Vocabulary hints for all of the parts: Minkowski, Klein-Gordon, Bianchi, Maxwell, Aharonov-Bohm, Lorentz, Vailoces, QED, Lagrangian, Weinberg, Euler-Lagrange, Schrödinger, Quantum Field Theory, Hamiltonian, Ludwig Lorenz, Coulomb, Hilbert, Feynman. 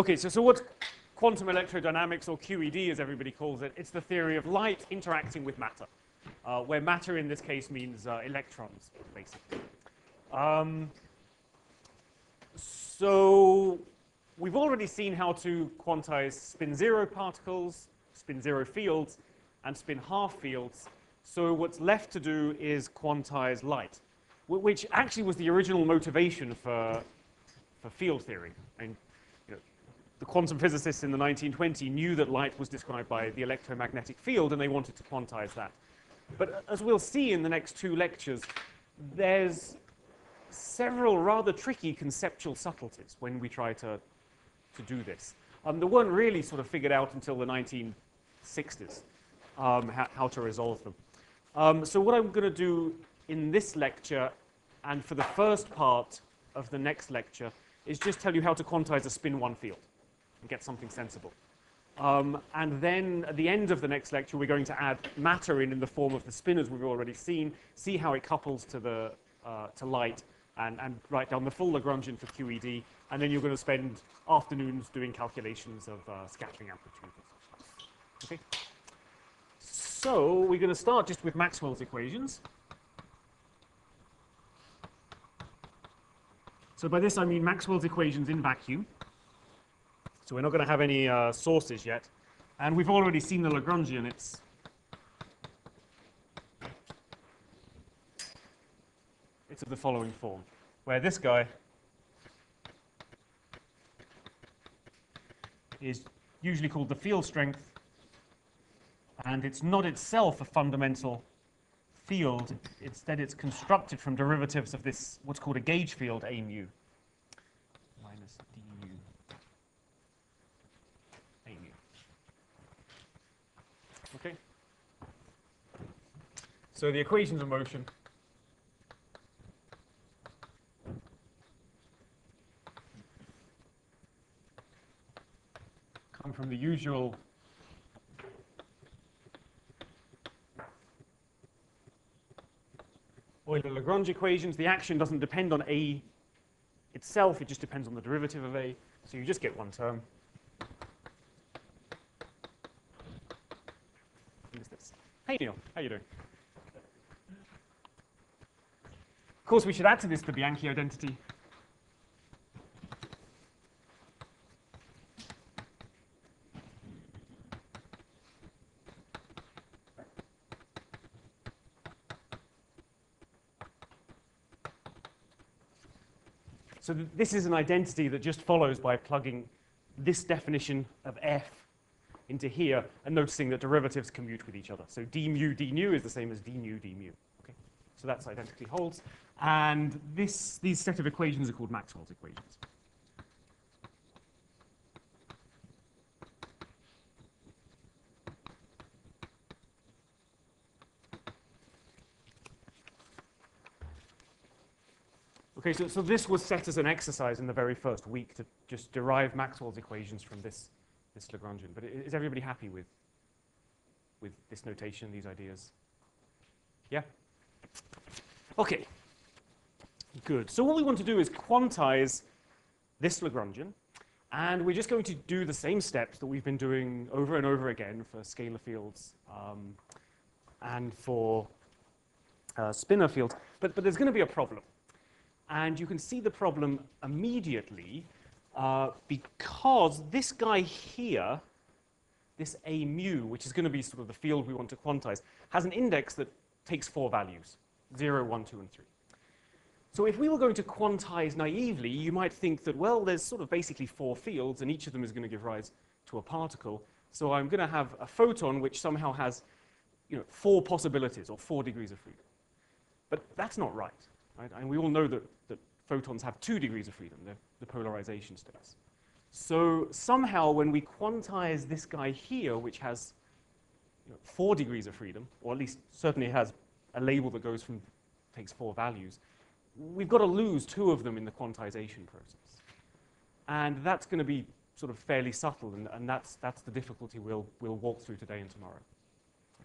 Okay, so what's quantum electrodynamics, or QED as everybody calls it? It's the theory of light interacting with matter, where matter in this case means electrons, basically. So we've already seen how to quantize spin-zero particles, spin-zero fields, and spin-half fields. So what's left to do is quantize light, which actually was the original motivation for field theory. And you know, the quantum physicists in the 1920s knew that light was described by the electromagnetic field, and they wanted to quantize that. But as we'll see in the next two lectures, there's several rather tricky conceptual subtleties when we try to do this. The one really sort of figured out until the 1960s how to resolve them. So what I'm going to do in this lecture and for the first part of the next lecture is just tell you how to quantize a spin-1 field and get something sensible. And then at the end of the next lecture, we're going to add matter in the form of the spinners we've already seen, see how it couples to light, and write down the full Lagrangian for QED, and then you're going to spend afternoons doing calculations of scattering amplitudes. Okay? So we're going to start just with Maxwell's equations. So by this I mean Maxwell's equations in vacuum. So we're not going to have any sources yet. And we've already seen the Lagrangian. It's of the following form, where this guy is usually called the field strength, and it's not itself a fundamental field. Instead, it's constructed from derivatives of this, what's called a gauge field, A mu minus du A mu. Okay? So the equations of motion come from the usual Euler-Lagrange equations. The action doesn't depend on A itself, it just depends on the derivative of A, so you just get one term. What is this? Hey Neil, how are you doing? Of course we should add to this the Bianchi identity. So this is an identity that just follows by plugging this definition of f into here and noticing that derivatives commute with each other. So d mu is the same as d mu. Okay? So that's identity holds. And these set of equations are called Maxwell's equations. Okay, so this was set as an exercise in the very first week to just derive Maxwell's equations from this Lagrangian. But is everybody happy with this notation, these ideas? Yeah? Okay, good. So what we want to do is quantize this Lagrangian, and we're just going to do the same steps that we've been doing over and over again for scalar fields and for spinor fields. But there's going to be a problem. And you can see the problem immediately because this guy here, this A mu, which is going to be sort of the field we want to quantize, has an index that takes four values, 0, 1, 2, and 3. So if we were going to quantize naively, you might think that, well, there's sort of basically four fields, and each of them is going to give rise to a particle. So I'm going to have a photon which somehow has, you know, four possibilities or 4 degrees of freedom. But that's not right. And we all know that photons have 2 degrees of freedom, the polarization states. So somehow when we quantize this guy here, which has 4 degrees of freedom, or at least certainly has a label that goes from, takes four values, we've got to lose two of them in the quantization process. And that's going to be sort of fairly subtle, and that's the difficulty we'll walk through today and tomorrow.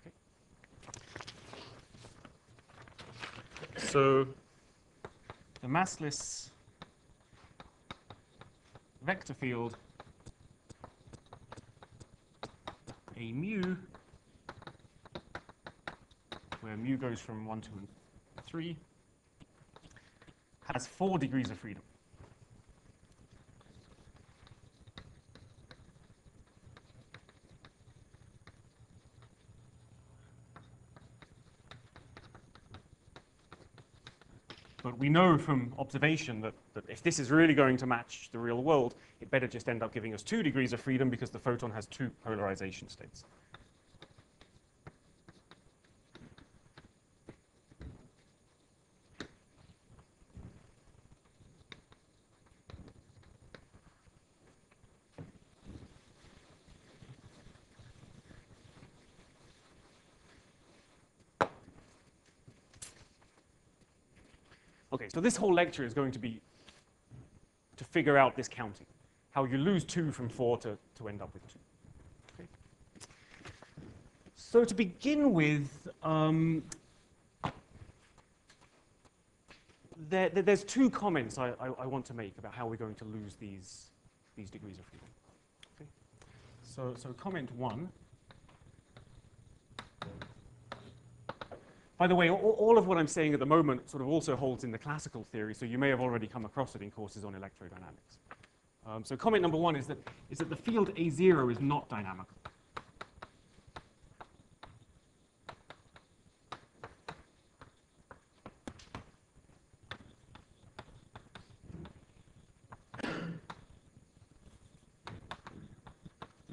Okay. So the massless vector field a mu, where mu goes from 1 to 3, has 4 degrees of freedom. But we know from observation that if this is really going to match the real world, it better just end up giving us 2 degrees of freedom because the photon has 2 polarization states. Okay, so this whole lecture is going to be to figure out this counting, how you lose 2 from 4 to end up with 2. Okay. So to begin with, there's 2 comments I want to make about how we're going to lose these degrees of freedom. Okay. So comment 1. By the way, all of what I'm saying at the moment sort of also holds in the classical theory, so you may have already come across it in courses on electrodynamics. So comment number 1 is that the field A0 is not dynamical.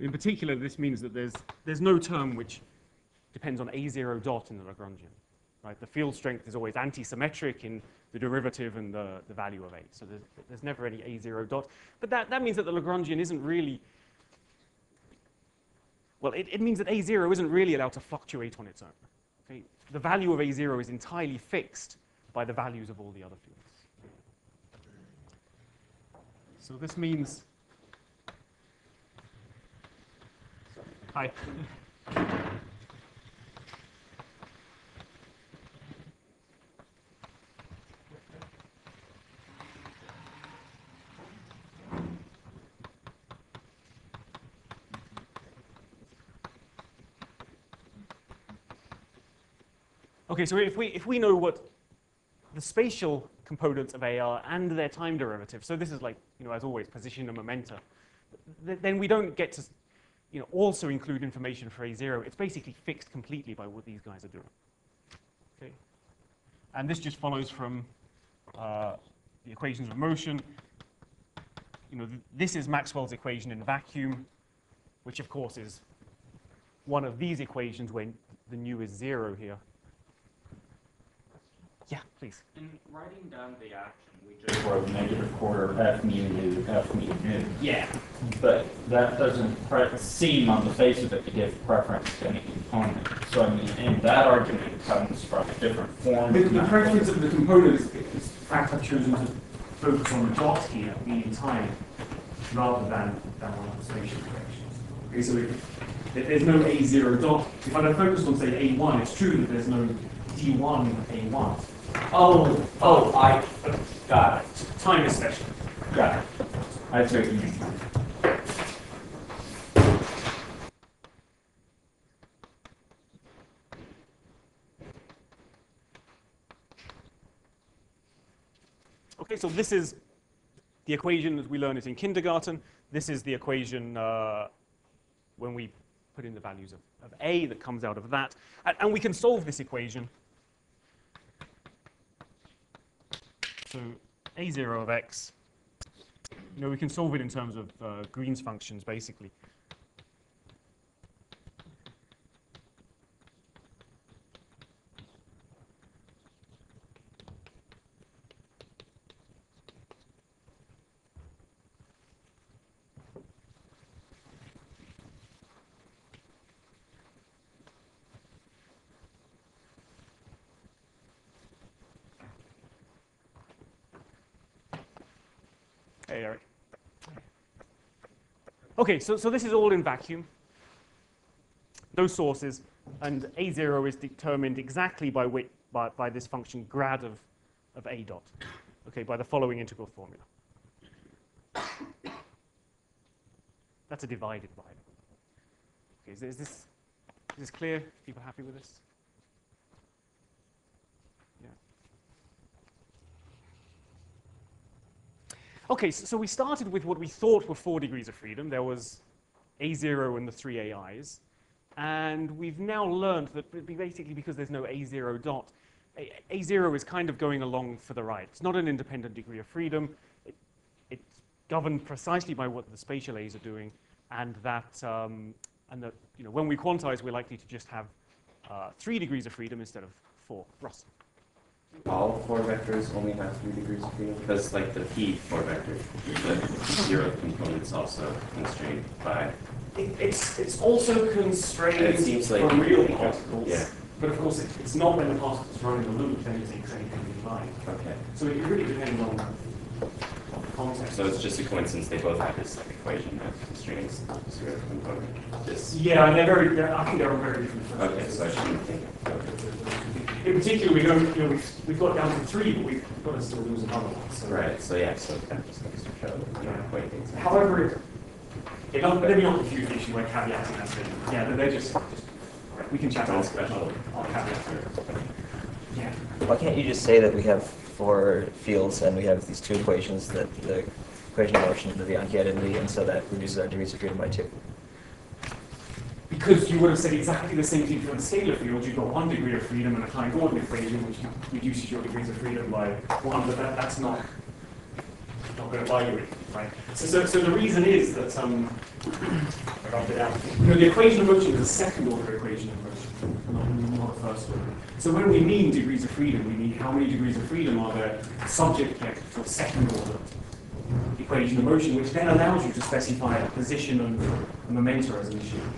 In particular, this means that there's no term which depends on A0 dot in the Lagrangian. Right, the field strength is always anti-symmetric in the derivative and the value of A. So there's never any A0 dot. But that means that the Lagrangian isn't really, well, it means that A0 isn't really allowed to fluctuate on its own. Okay? The value of A0 is entirely fixed by the values of all the other fields. So this means, hi. Okay, so if we know what the spatial components of A are and their time derivative, so this is like, you know, as always, position and momenta, then we don't get to, you know, also include information for A0. It's basically fixed completely by what these guys are doing. Okay, and this just follows from the equations of motion. You know, this is Maxwell's equation in vacuum, which of course is one of these equations when the nu is 0 here. Yeah, please. In writing down the action, we just wrote -1/4 F mu nu, F mu nu. Yeah. But that doesn't seem on the face of it to give preference to any component. So I mean, and that argument comes from a different form. The preference of the components is the fact I've chosen to focus on the dot here, meaning time, rather than on the spatial directions. Okay, so if there's no A0 dot, if I'd have focused on, say, A1, it's true that there's no D1 in A1. Oh, I got it. Time is special. Got it. I took you. Okay, so this is the equation as we learn it in kindergarten. This is the equation when we put in the values of A that comes out of that. And we can solve this equation. So A0 of x, you know, we can solve it in terms of Green's functions, basically. Okay, so this is all in vacuum, no sources, and A0 is determined exactly by this function grad of A dot, okay, by the following integral formula. That's a divided by. Okay, is this clear? People happy with this? Yeah. Okay, so we started with what we thought were 4 degrees of freedom. There was A0 and the three AIs. And we've now learned that basically because there's no A0 dot, A0 is kind of going along for the ride. It's not an independent degree of freedom. It's governed precisely by what the spatial A's are doing, and that you know, when we quantize, we're likely to just have 3 degrees of freedom instead of 4. Ross? All 4 vectors only have 3 degrees of freedom? Because like the P4 vector, the 0 component is also constrained by... It's also constrained it seems like for real particles. Yeah. But of course, it's not when the particles run in the loop, then it takes anything in mind. Okay. So it really depends on the context. So it's just a coincidence they both have this equation that constrains the zero component. Yeah, and I think they're very different. Okay, so I shouldn't think of it. In particular, we don't, you know, we've got down to 3, but we've got to still lose another one. So. Right, so yeah, so that just goes to show that we're not quite things. However, they're not confused issue by caveating that statement. Yeah, they're just we can chat about special. I'll yeah. Why can't you just say that we have 4 fields and we have these 2 equations, that the equation of motion, the Bianchi identity, and so that reduces our degrees of freedom by 2? Because you would have said exactly the same thing for the scalar field. You've got 1 degree of freedom and a Klein-Gordon equation, which reduces your degrees of freedom by 1, but that's not going to buy you anything, right? So the reason is that the equation of motion is a second-order equation of motion, not a first-order. So when we mean degrees of freedom, we mean how many degrees of freedom are there subject to a second-order equation of motion, which then allows you to specify a position and momenta as an issue.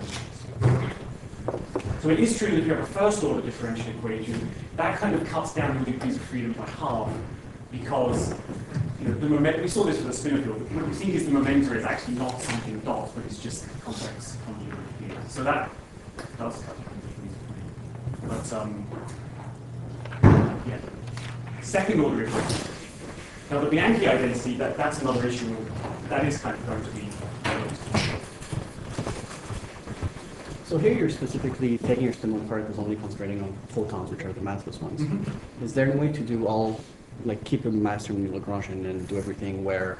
So it is true that if you have a first-order differential equation, that kind of cuts down the degrees of freedom by half, because we saw this for the spinor field. What we think is the momenta is actually not something dot, but it's just complex conjugate here. So that does cut it. But yeah. Second order equation. Now the Bianchi identity, that's another issue. That is kind of going to be. So here you're specifically taking your similar particles only concentrating on photons, which are the massless ones. Mm-hmm. Is there any way to do all? Like keep a master in Lagrangian and do everything where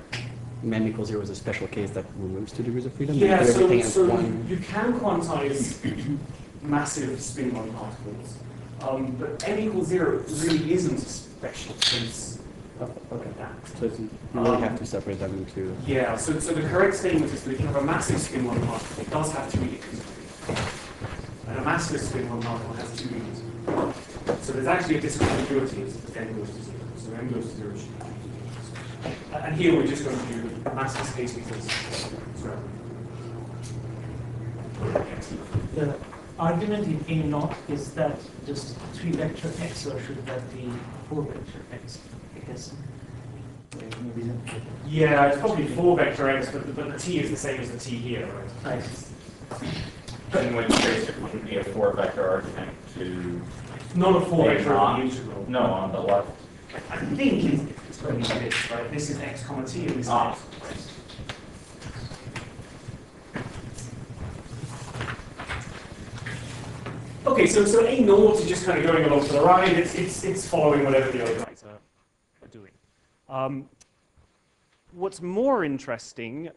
m equals 0 is a special case that removes 2 degrees of freedom? Yeah, you can quantize massive spin-1 particles, but m equals 0 really isn't a special case like that. So you really have to separate them into... Yeah, so the correct statement is that if you have a massive spin-1 particle, it does have 2 degrees of freedom. And a massless spin-1 particle has 2 degrees of freedom. So there's actually a discontinuity as it then goes to 0. So m goes to 0. And here we're just going to do the massless case because the argument in A naught is that just 3-vector x, or should that be 4-vector x? I guess. Yeah, it's probably 4-vector x, but the t is the same as the t here, right? Right. In which case it would be a 4-vector argument to. Not a 4-vector on the integral. No, on the left. I think it's going to be this, right? This is x comma t, and this is x. Okay, so A naught is just kind of going along for the ride. It's following whatever the other guys are doing. What's more interesting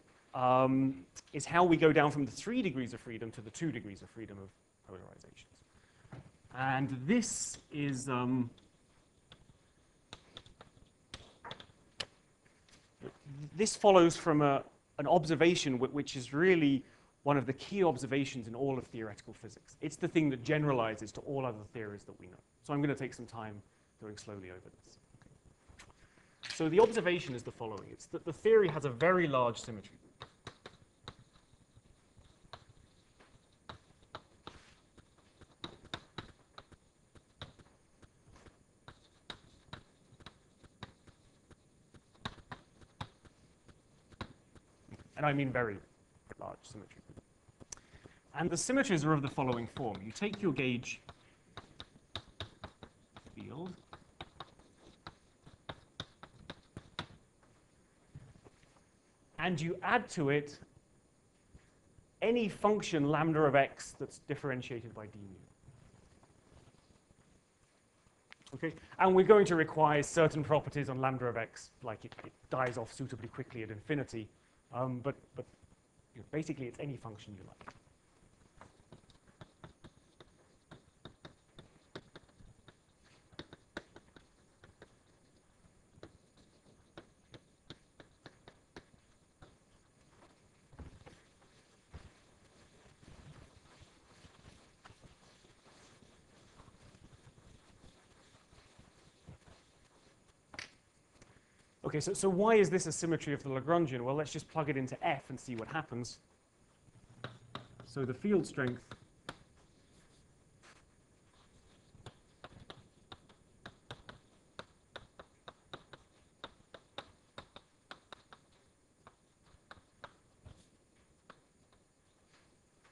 is how we go down from the 3 degrees of freedom to the 2 degrees of freedom of polarizations. And this is... This follows from an observation which is really one of the key observations in all of theoretical physics. It's the thing that generalizes to all other theories that we know. So I'm going to take some time going slowly over this. Okay. So the observation is the following. It's that the theory has a very large symmetry. And I mean very large symmetry. And the symmetries are of the following form. You take your gauge field, and you add to it any function lambda of x that's differentiated by d mu. Okay, and we're going to require certain properties on lambda of x, like it dies off suitably quickly at infinity, but you know, basically it's any function you like. Okay, so why is this a symmetry of the Lagrangian? Well, let's just plug it into F and see what happens. So the field strength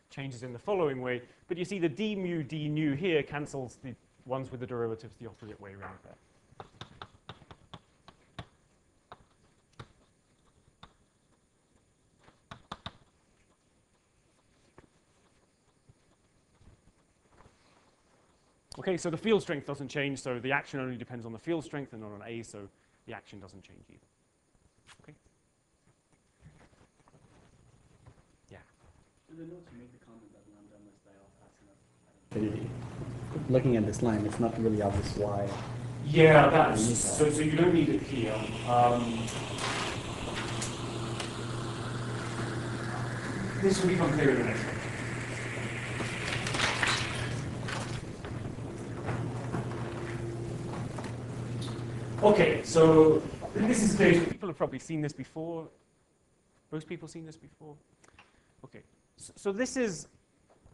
changes in the following way, but you see the d mu d nu here cancels the ones with the derivatives the opposite way around there. Okay, so the field strength doesn't change, so the action only depends on the field strength and not on A, so the action doesn't change either. Okay? Yeah? In the notes you make the comment that lambda must die off fast enough. Looking at this line, it's not really obvious why. Yeah, that's, so you don't need it here. This will become clear in the next one. Okay, so this is data. People have probably seen this before. Most people seen this before. Okay, so this is.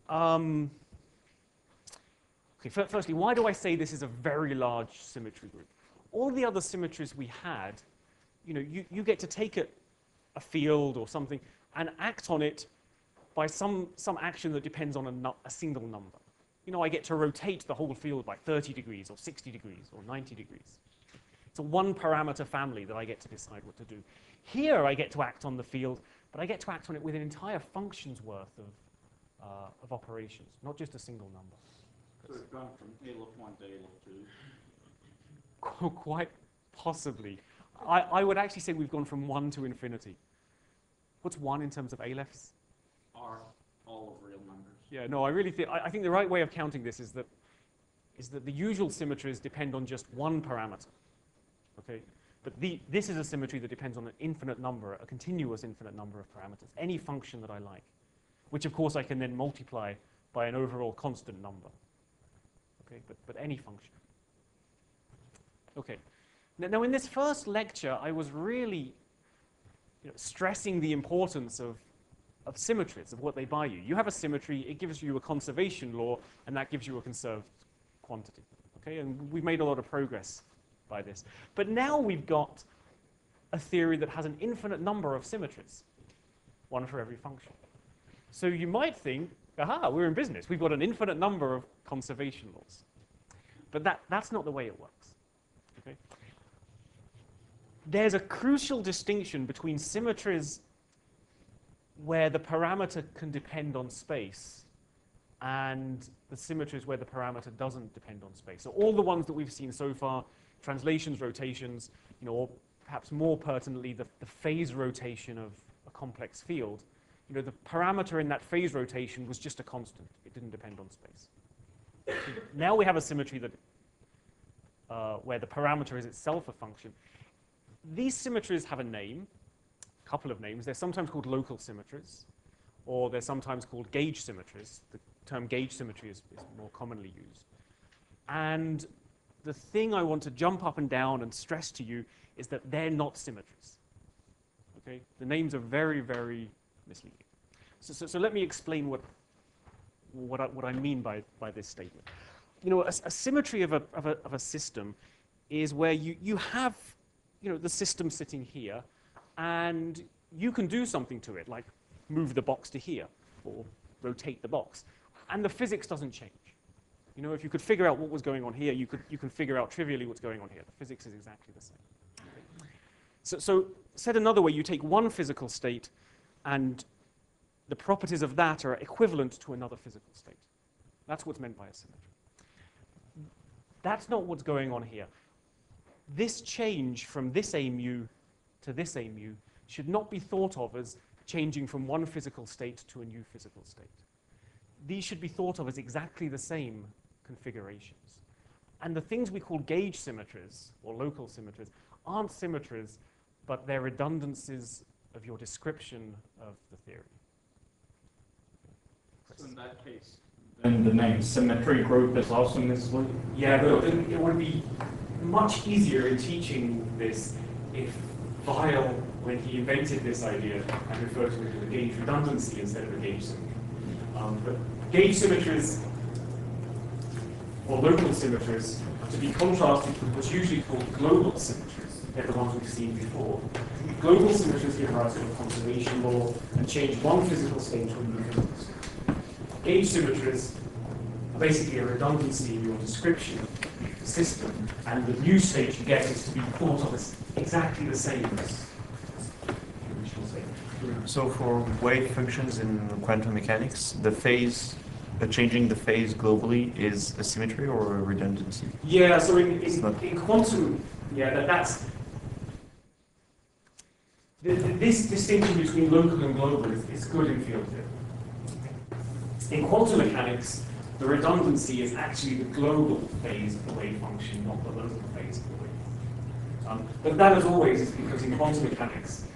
Okay, firstly, why do I say this is a very large symmetry group? All the other symmetries we had, you know, you get to take a field or something and act on it by some action that depends on a single number. You know, I get to rotate the whole field by 30 degrees or 60 degrees or 90 degrees. It's a one-parameter family that I get to decide what to do. Here I get to act on the field, but I get to act on it with an entire function's worth of operations, not just a single number. So it's gone from Hilbert 1 to Hilbert 2? Quite possibly. I would actually say we've gone from 1 to infinity. What's 1 in terms of Alephes? Are all of real numbers. Yeah, no, I really think, I think the right way of counting this is that the usual symmetries depend on just one parameter. Okay, but this is a symmetry that depends on an infinite number, a continuous infinite number of parameters, any function that I like, which of course I can then multiply by an overall constant number. Okay, but any function. Okay, now in this first lecture I was really stressing the importance of symmetries, of what they buy you. You have a symmetry, it gives you a conservation law, and that gives you a conserved quantity. Okay, and we've made a lot of progress by this. But now we've got a theory that has an infinite number of symmetries, one for every function. So you might think, aha, we're in business. We've got an infinite number of conservation laws. But that's not the way it works. Okay? There's a crucial distinction between symmetries where the parameter can depend on space and the symmetries where the parameter doesn't depend on space. So all the ones that we've seen so far, translations, rotations, you know, or perhaps more pertinently, the phase rotation of a complex field, you know, the parameter in that phase rotation was just a constant. It didn't depend on space. So now we have a symmetry that, where the parameter is itself a function. These symmetries have a name, a couple of names. They're sometimes called local symmetries, or they're sometimes called gauge symmetries. The term gauge symmetry is more commonly used. And the thing I want to jump up and down and stress to you is that they're not symmetries. Okay? The names are very, very misleading. So let me explain what I mean by this statement. You know, a symmetry of a system is where you have, you know, the system sitting here, and you can do something to it, like move the box to here or rotate the box, and the physics doesn't change. You know, if you could figure out what was going on here, you can figure out trivially what's going on here. The physics is exactly the same. So said another way, you take one physical state and the properties of that are equivalent to another physical state. That's what's meant by a symmetry. That's not what's going on here. This change from this A mu to this A mu should not be thought of as changing from one physical state to a new physical state. These should be thought of as exactly the same configurations. And the things we call gauge symmetries or local symmetries aren't symmetries, but they're redundancies of your description of the theory. So in that case, then the name symmetry group is also misleading. Yeah, it would be much easier in teaching this if Weyl, when he invented this idea, had referred to it as a gauge redundancy instead of a gauge symmetry. But gauge symmetries or local symmetries are to be contrasted with what's usually called global symmetries. They're the ones we've seen before. Global symmetries give rise to the conservation law and change one physical state to another. Gauge symmetries are basically a redundancy in your description of the system, and the new state you get is to be thought of as exactly the same as the original state. So for wave functions in quantum mechanics, the phase, changing the phase globally is a symmetry or a redundancy? Yeah, so in quantum, yeah, that's... This distinction between local and global is good in field theory. In quantum mechanics, the redundancy is actually the global phase of the wave function, not the local phase of the wave function. But that, as always, is because in quantum mechanics,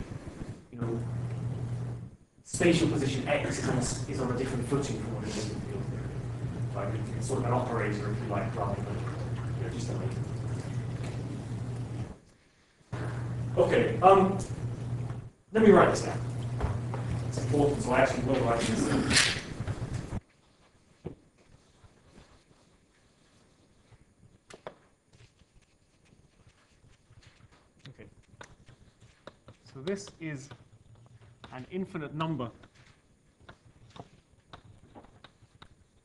you know, spatial position X is on a different footing from what it is in field theory. Like, it's sort of an operator, if you like, rather than, you know, just a way. Okay, let me write this down. It's important, so I actually will write this down. So this is an infinite number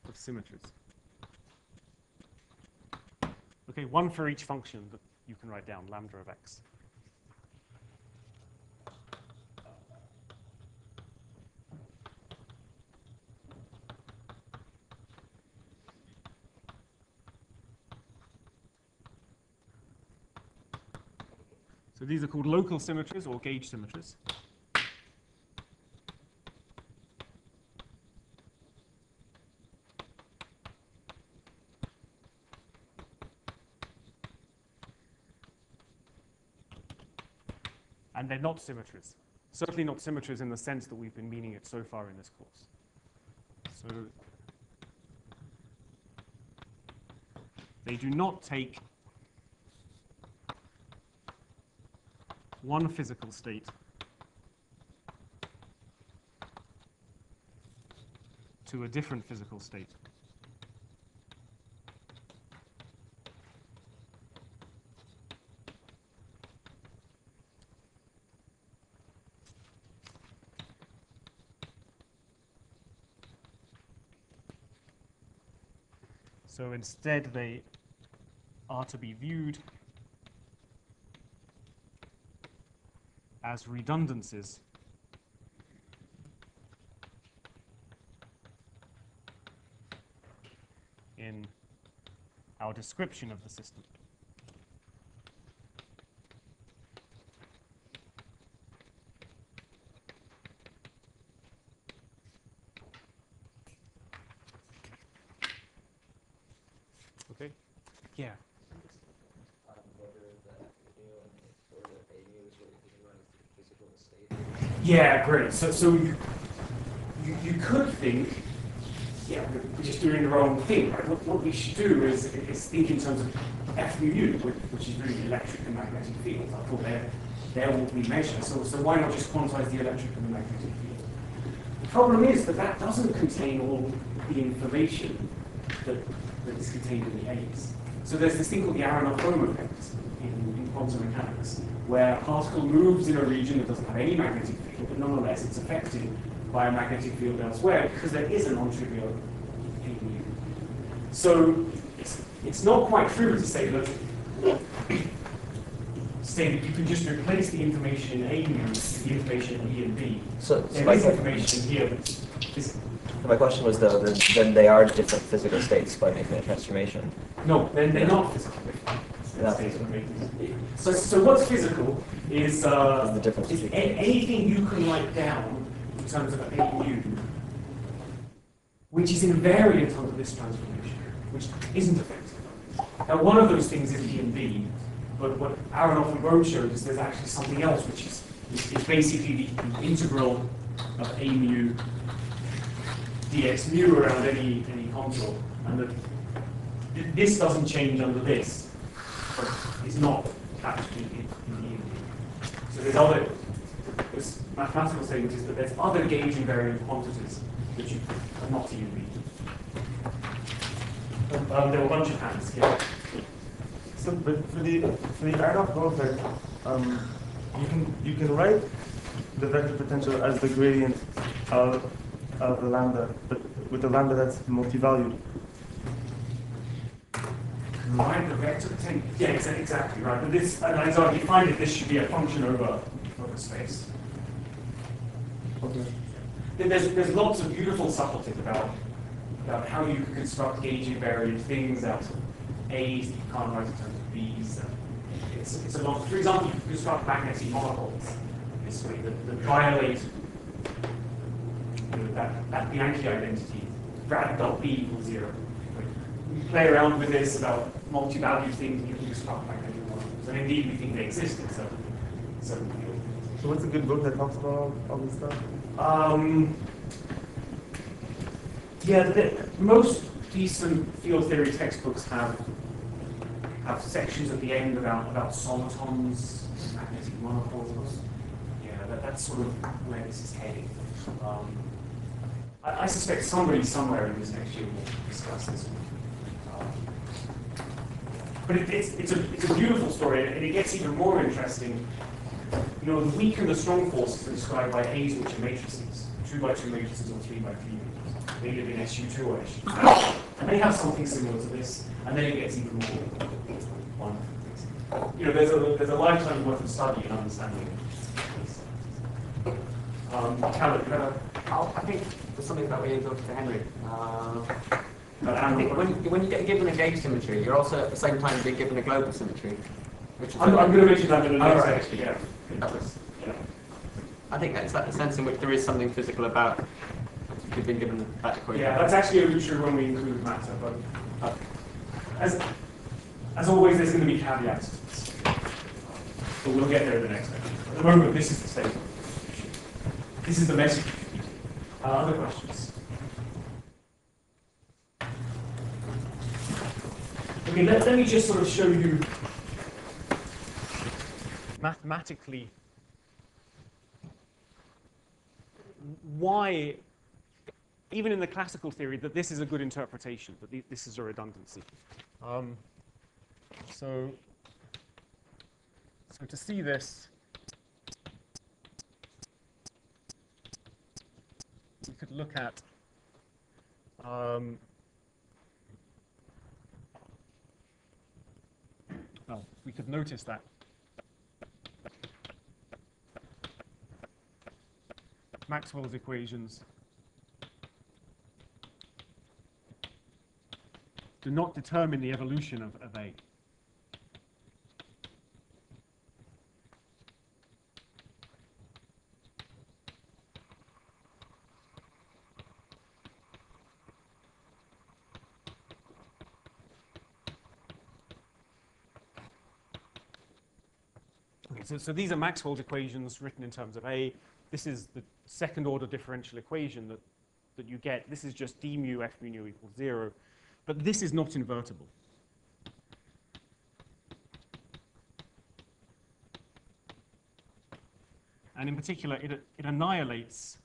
of symmetries. Okay, one for each function that you can write down, lambda of x. So these are called local symmetries or gauge symmetries. And they're not symmetries. Certainly not symmetries in the sense that we've been meaning it so far in this course. So they do not take one physical state to a different physical state. So instead, they are to be viewed as redundancies in our description of the system. Okay? Yeah. Yeah, great. So you could think, yeah, we're just doing the wrong thing, right? What we should do is think in terms of F mu, which is really electric and magnetic fields. I thought they're what we measure. So why not just quantize the electric and the magnetic field? The problem is that doesn't contain all the information that is contained in the A's. So there's this thing called the Aharonov-Bohm effect in quantum mechanics, where a particle moves in a region that doesn't have any magnetic field, but nonetheless it's affected by a magnetic field elsewhere because there is a non-trivial AMU. So it's not quite true to say that say that you can just replace the information in A mu with the information in E and B. So this information here is... My question was, though, then they are different physical states by making a transformation. No, then they're not physical. So what's physical is the difference between anything you can write down in terms of A mu, which is invariant under this transformation, which isn't effective. Now, one of those things is E and B, but what Aharonov-Bohm showed is there's actually something else, which is basically the integral of A mu dx mu around any contour, and that this doesn't change under this, but it's not actually in E and B. So there's other, this mathematical statement is that there's other gauge invariant quantities that you are not E and B. There were a bunch of hands. Yeah. So, but for the Aharonov-Bohm vector, you can write the vector potential as the gradient of the lambda, but with the lambda that's multi-valued. Right, the vector potential. Yeah, exactly right. But this, and I already find that this should be a function over space. Okay. There's lots of beautiful subtleties about how you can construct gauge invariant things out of A's that you can't write in terms of B's. It's a lot. For example, you can construct magnetic monopoles this way that violate that Bianchi identity, grad dot B equals 0. We play around with this about multi-valued things, you can construct magnetic monopoles, and indeed we think they exist in certain ways. So what's a good book that talks about all this stuff? Yeah, most decent field theory textbooks have sections at the end about solitons, magnetic monopoles. Yeah, that's sort of where this is heading. I suspect somebody somewhere in this next year will discuss this. But it's a beautiful story, and it gets even more interesting. You know, the weak and the strong forces are described by A's, which are matrices, 2x2 matrices or 3x3 matrices. They live in SU2 or SU3. And they have something similar to this, and then it gets even more wonderful things. You know, there's a lifetime worth of study and understanding of these things. Caleb, you have I think there's something that we talked to Henry. I think when you get given a gauge symmetry, you're also at the same time being given a global symmetry. I'm going to mention that in the next section. Yeah. I think that's the sense in which there is something physical about being given that equation. Yeah, that's actually only true when we include matter, but as always, there's going to be caveats to this. But we'll get there in the next section. At the moment, this is the statement. This is the message. Other questions? Okay, let me just sort of show you mathematically why, even in the classical theory, that this is a good interpretation, that this is a redundancy. So to see this, we could look at we could notice that Maxwell's equations do not determine the evolution of A. So these are Maxwell's equations written in terms of A. This is the second order differential equation that you get. This is just d mu f mu nu equals 0. But this is not invertible. And in particular, it annihilates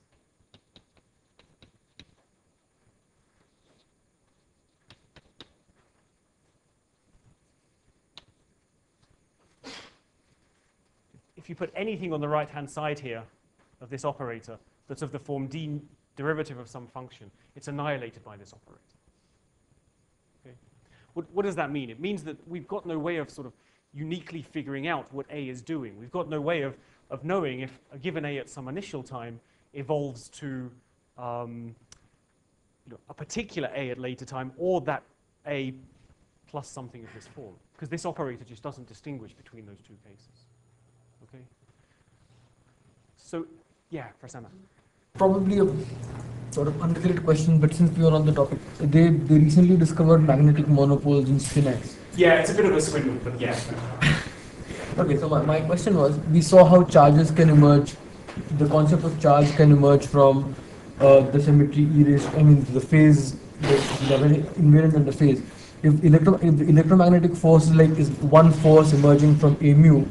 if you put anything on the right-hand side here of this operator that's of the form d derivative of some function, it's annihilated by this operator. Okay? What does that mean? It means that we've got no way of sort of uniquely figuring out what A is doing. We've got no way of knowing if a given A at some initial time evolves to a particular A at later time, or that A plus something of this form, because this operator just doesn't distinguish between those two cases. Okay? So, yeah, Prasanna. Probably a sort of unrelated question, but since we are on the topic, they recently discovered magnetic monopoles in spinax. Yeah, it's a bit of a swindle, but yeah. Okay, so my question was, we saw how charges can emerge, the concept of charge can emerge from the symmetry erased, I mean the phase, the invariant and the phase. If electromagnetic force is one force emerging from A mu,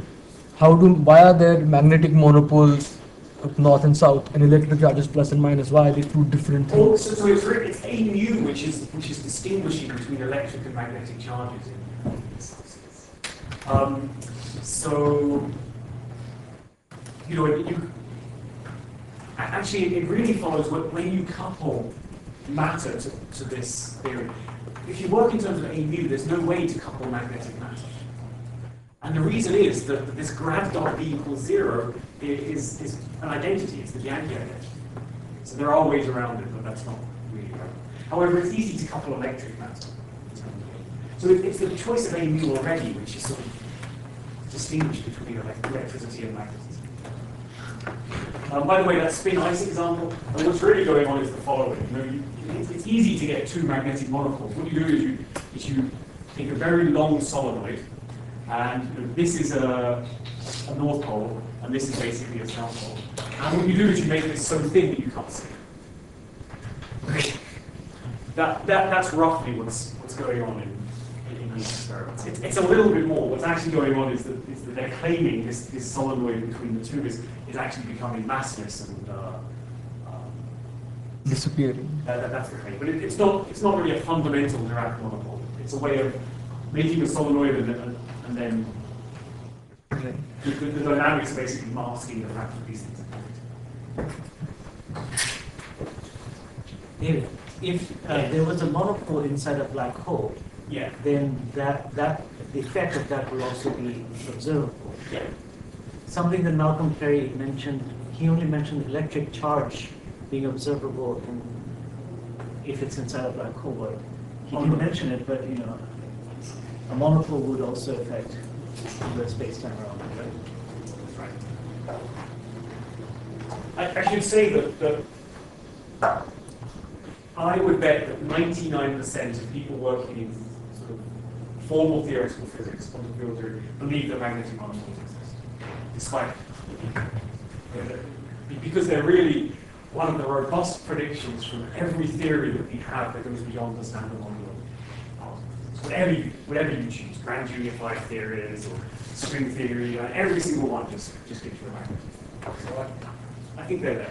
why are there magnetic monopoles of north and south and electric charges plus and minus? Why are they two different things? Well, so it's A mu which is distinguishing between electric and magnetic charges. So actually it really follows when you couple matter to this theory. If you work in terms of A mu, there's no way to couple magnetic matter. And the reason is that this grad dot B equals 0 is an identity. It's the Bianchi identity. So there are ways around it, but that's not really right. However, it's easy to couple electric matter. So it's the choice of A mu already, which is sort of distinguished between electricity and magnetism. By the way, that spin ice example, and what's really going on is the following. It's easy to get two magnetic monopoles. What you do is you take a very long solenoid, and this is a north pole, and this is basically a south pole. And what you do is you make this so thin that you can't see it. That's roughly what's going on in these experiments. It's a little bit more. What's actually going on is that they're claiming this solenoid between the two is actually becoming massless and disappearing. That's the claim. But it's not really a fundamental Dirac monopole. It's a way of making a solenoid and then the dynamics basically masking the fact that these things are connected. If there was a monopole inside a black hole, yeah, then that the effect of that will also be observable. Yeah. Something that Malcolm Perry mentioned, he only mentioned electric charge being observable if it's inside a black hole. But he didn't mention it, but a monopole would also affect the space-time around, right? That's right. I should say that I would bet that 99% of people working in sort of formal theoretical physics, quantum field theory, believe that magnetic monopoles exist, despite because they're really one of the robust predictions from every theory that we have that goes beyond the standard model. Whatever you choose, grand unified theories or string theory, every single one just gives you a magnetism. So I think they're there.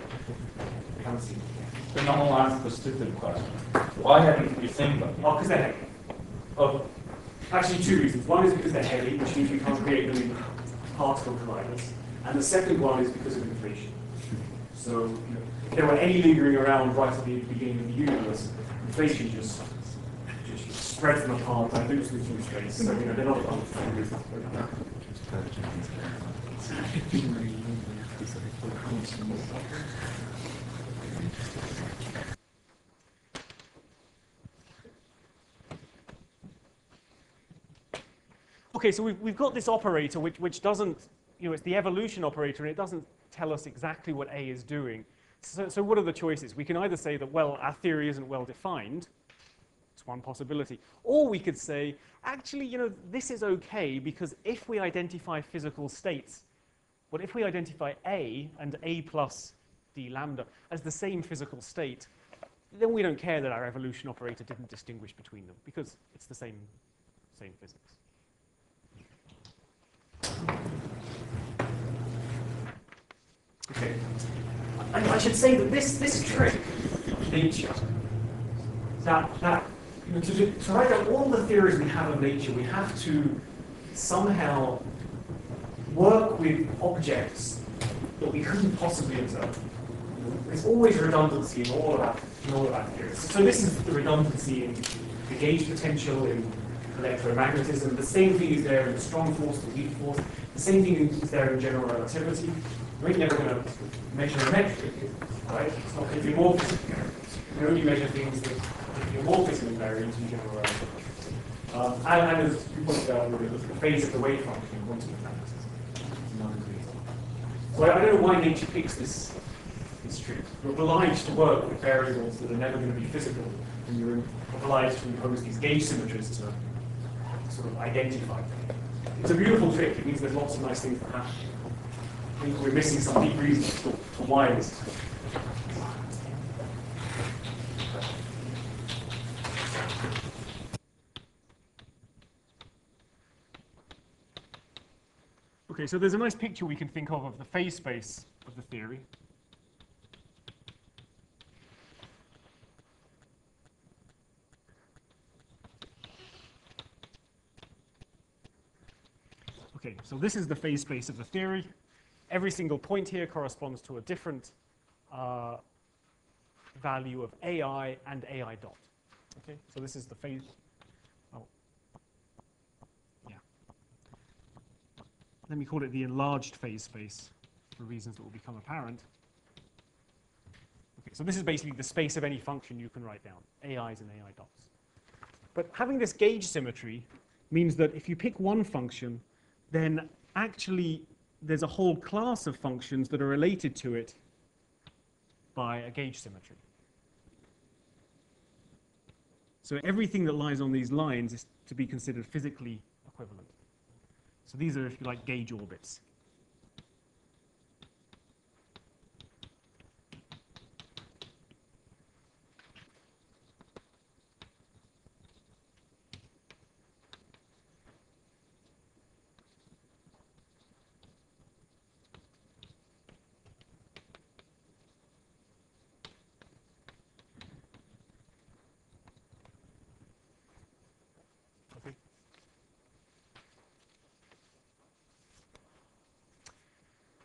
I haven't seen it yet. The normal answer to a stupid question. Why haven't you seen them? Oh, because they're heavy. Oh. Actually, two reasons. One is because they're heavy, which means you can't create them in particle colliders. And the second one is because of inflation. So if there were any lingering around right at the beginning of the universe, inflation just spread them apart and lose them through space, so they're not on the Okay, so we've got this operator which doesn't, it's the evolution operator, and it doesn't tell us exactly what A is doing. So what are the choices? We can either say that, well, our theory isn't well defined, one possibility. Or we could say, actually, this is okay because if we identify physical states, but if we identify A and A plus d lambda as the same physical state, then we don't care that our evolution operator didn't distinguish between them because it's the same physics. Okay. I should say that this trick, nature, that to write out all the theories we have of nature, we have to somehow work with objects that we couldn't possibly observe. There's always redundancy in all of our theories. So this is the redundancy in the gauge potential, in electromagnetism. The same thing is there in the strong force, the weak force. The same thing is there in general relativity. We're never going to measure a metric, right? It's not going to be morphism. You can only measure things that are morphism varied in general relativity. And as you pointed out, the phase of the wave function in quantum mechanics is another reason. So I don't know why nature picks this trick. You're obliged to work with variables that are never going to be physical, and you're obliged to impose these gauge symmetries to sort of identify them. It's a beautiful trick. It means there's lots of nice things that happen. I think we're missing some deep reasons for why this is. Okay, so there's a nice picture we can think of the phase space of the theory. Okay, so this is the phase space of the theory. Every single point here corresponds to a different value of AI and AI dot. Okay, so this is the phase. Let me call it the enlarged phase space for reasons that will become apparent. Okay, so this is basically the space of any function you can write down, AIs and AI dots. But having this gauge symmetry means that if you pick one function, then actually there's a whole class of functions that are related to it by a gauge symmetry. So everything that lies on these lines is to be considered physically equivalent. So these are, if you like, gauge orbits.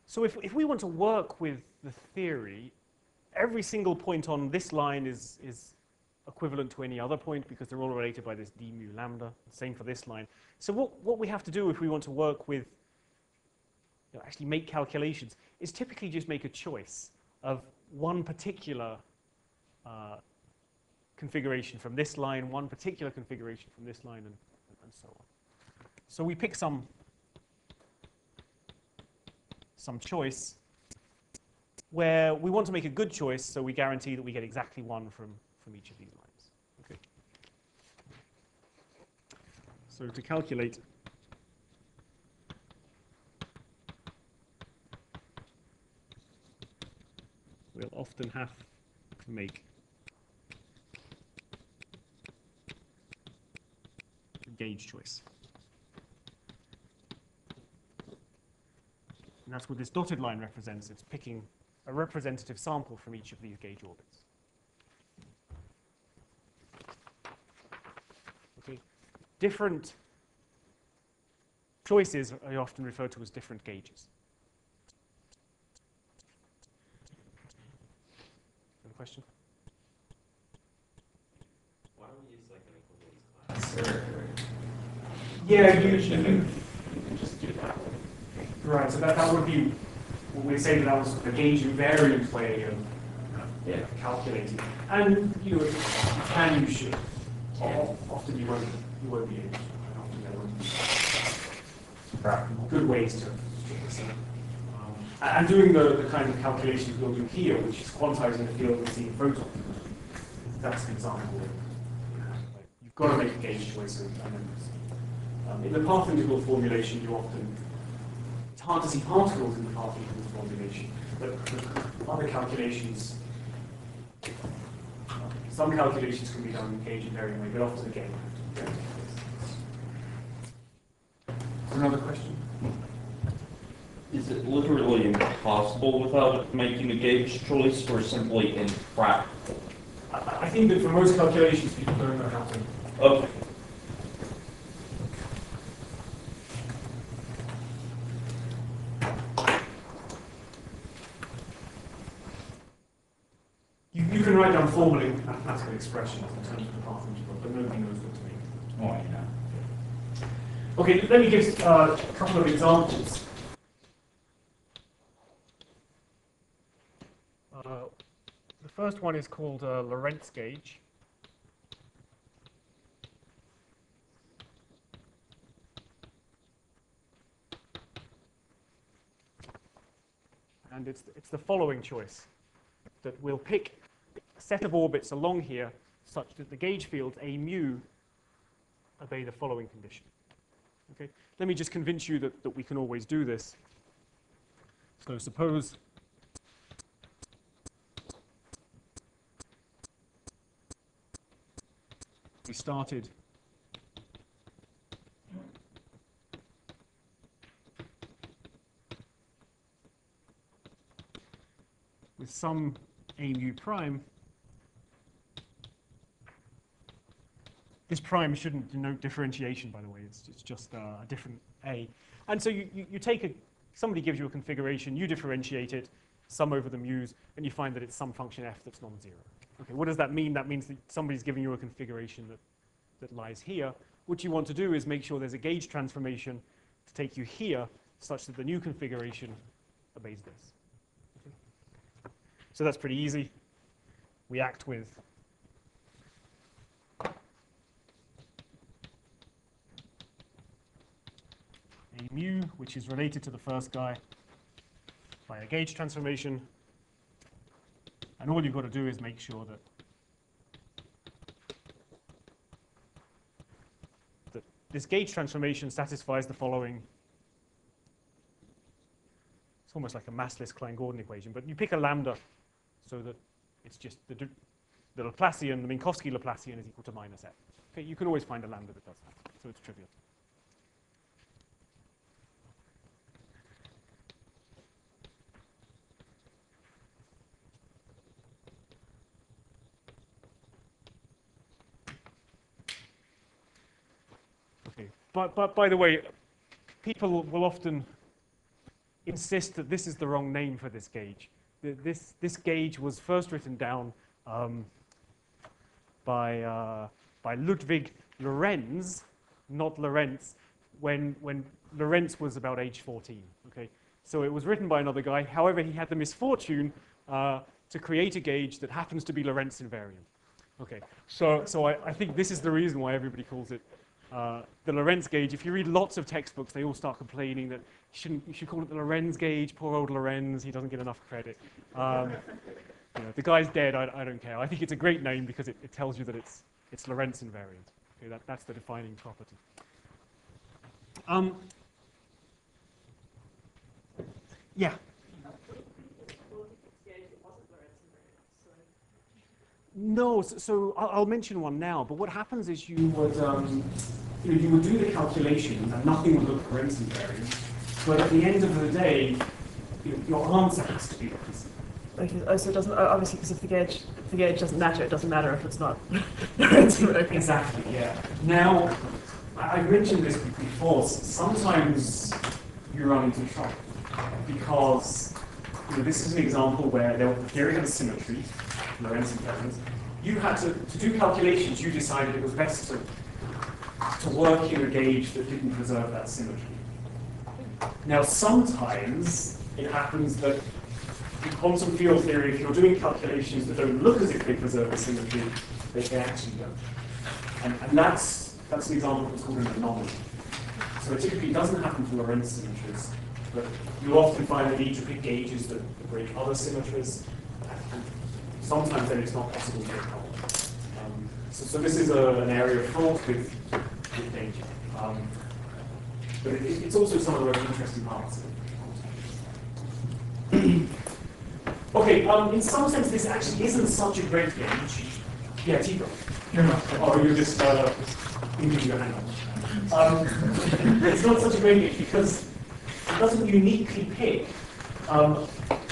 So if we want to work with the theory, every single point on this line is equivalent to any other point because they're all related by this d mu lambda, same for this line. So what we have to do if we want to work with, you know, actually make calculations, is typically just make a choice of one particular configuration from this line, one particular configuration from this line, and so on. So we pick some choice where we want to make a good choice, so we guarantee that we get exactly one from each of these lines. Okay. So to calculate we'll often have to make a gauge choice. And that's what this dotted line represents. It's picking a representative sample from each of these gauge orbits. Okay. Different choices are often referred to as different gauges. Another question? Why don't we use like an equivalence class? Yeah, you just do that. Right, so that would be, we say that was the gauge invariant way of calculating. And you know, can you should. Often you won't be able to. I don't think there would be practical good ways to strip this in. And doing the kind of calculations we'll do here, which is quantizing the field and seeing photons, that's an example of like, you've got to make a gauge choice. In the path integral formulation, you often it's hard to see particles in the path integral formulation, but other calculations, some calculations can be done in gauge invariant way, but often again. Another question? Is it literally impossible without making a gauge choice, or simply impractical? I think that for most calculations, people don't know how to. Okay. You can write down formally mathematical expressions in terms of the path integral, but nobody knows what to make. more, you know. Okay, let me give a couple of examples. The first one is called Lorentz gauge. And it's the following choice, that we'll pick a set of orbits along here such that the gauge fields, A mu, obey the following condition. Okay? Let me just convince you that, we can always do this. So suppose we started with some A mu prime. This prime shouldn't denote differentiation, by the way. It's just a different A. And so you take a, somebody gives you a configuration, you differentiate it, sum over the mu's, and you find that it's some function f that's non-zero. Okay, what does that mean? That means that somebody's giving you a configuration that, lies here. What you want to do is make sure there's a gauge transformation to take you here, such that the new configuration obeys this. Okay. So that's pretty easy. We act with mu, which is related to the first guy, by a gauge transformation. And all you've got to do is make sure that, this gauge transformation satisfies the following. It's almost like a massless Klein-Gordon equation, but you pick a lambda so that it's just the, Laplacian, the Minkowski Laplacian is equal to minus f. Okay, you can always find a lambda that does that, so it's trivial. But by the way, people will often insist that this is the wrong name for this gauge. This gauge was first written down by Ludwig Lorenz, not Lorentz, when Lorentz was about age 14. Okay, so it was written by another guy. However, he had the misfortune to create a gauge that happens to be Lorentz invariant. Okay, so I think this is the reason why everybody calls it the Lorentz gauge. If you read lots of textbooks, they all start complaining that you should call it the Lorentz gauge. Poor old Lorenz, he doesn't get enough credit. You know, the guy's dead, I don't care. I think it's a great name because it tells you that it's Lorentz invariant. Okay, that's the defining property. Yeah. No, so I'll mention one now, but what happens is you would, you would do the calculations and nothing would look Lorentz invariant, but at the end of the day, your answer has to be Lorentz. Okay, oh, so it doesn't, obviously, because if the gauge doesn't matter, it doesn't matter if it's not Lorentz invariant. Exactly, yeah. Now, I mentioned this before, sometimes you run into trouble because this is an example where the theory had a symmetry, Lorentz invariant. You had to do calculations, you decided it was best to work in a gauge that didn't preserve that symmetry. Now sometimes it happens that in quantum field theory, if you're doing calculations that don't look as if they preserve the symmetry, they actually don't. And that's an example of what's called an anomaly. So it typically doesn't happen for Lorentz symmetries, but you'll often find the need to pick gauges that break other symmetries. Sometimes then it's not possible to recover. So this is an area of fraught with danger. But it's also some of the most interesting parts. Okay, in some sense this actually isn't such a great gauge. Yeah, Tico. Or you just into your hand. It's not such a great gauge because it doesn't uniquely pick a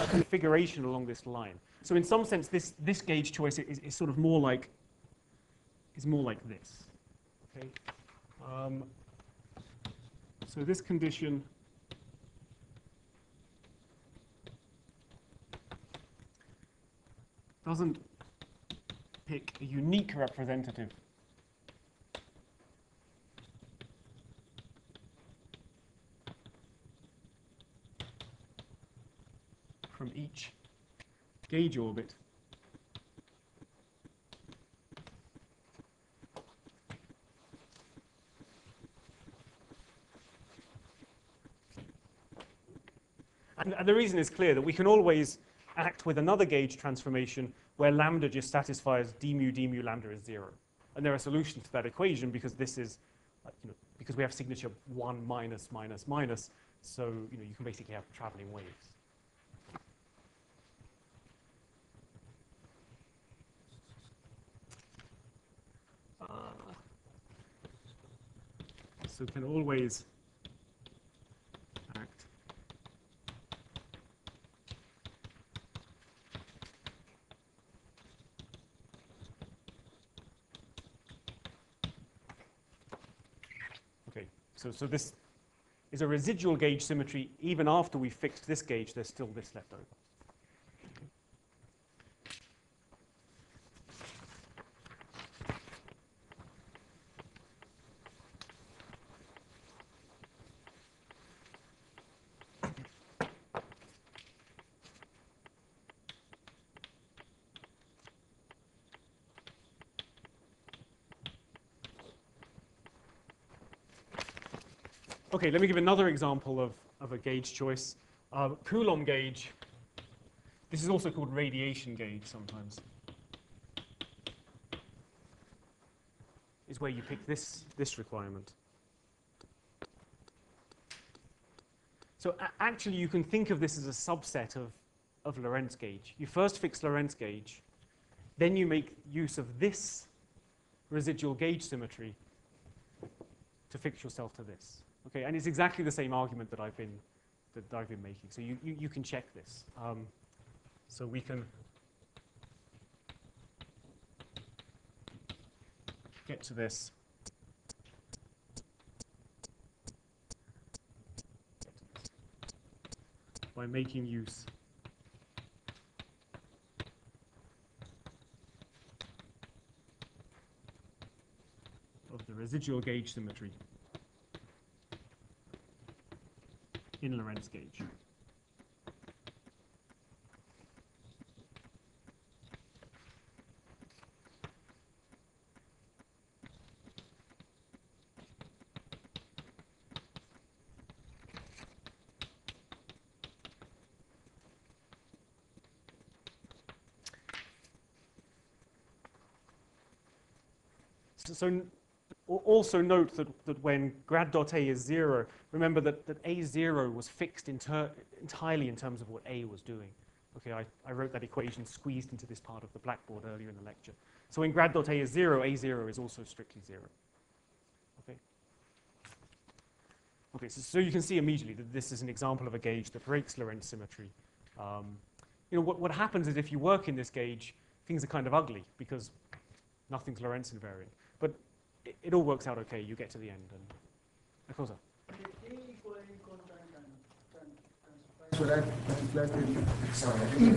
configuration along this line. So in some sense, this gauge choice is sort of more like this. Okay. So this condition doesn't pick a unique representative from each gauge orbit. And the reason is clear, that we can always act with another gauge transformation where lambda just satisfies d mu lambda is 0. And there are solutions to that equation because this is, you know, because we have signature 1 minus minus minus, so you know you can basically have traveling waves. So can always act So this is a residual gauge symmetry. Even after we fixed this gauge, there's still this left over. Okay, let me give another example of a gauge choice. Coulomb gauge. This is also called radiation gauge sometimes. Is where you pick this requirement. So actually you can think of this as a subset of Lorentz gauge. You first fix Lorentz gauge, then you make use of this residual gauge symmetry to fix yourself to this. Okay, and it's exactly the same argument that I've been making. So you can check this. So we can get to this. By making use of the residual gauge symmetry in Lorentz gauge. So also note that when grad dot A is 0, remember that A0 was fixed entirely in terms of what A was doing. Okay, I wrote that equation squeezed into this part of the blackboard earlier in the lecture. So when grad dot A is 0, A0 is also strictly 0. Okay. Okay, so you can see immediately that this is an example of a gauge that breaks Lorentz symmetry. You know, what happens is if you work in this gauge, things are kind of ugly because nothing's Lorentz invariant. But it all works out okay. You get to the end, and cosa.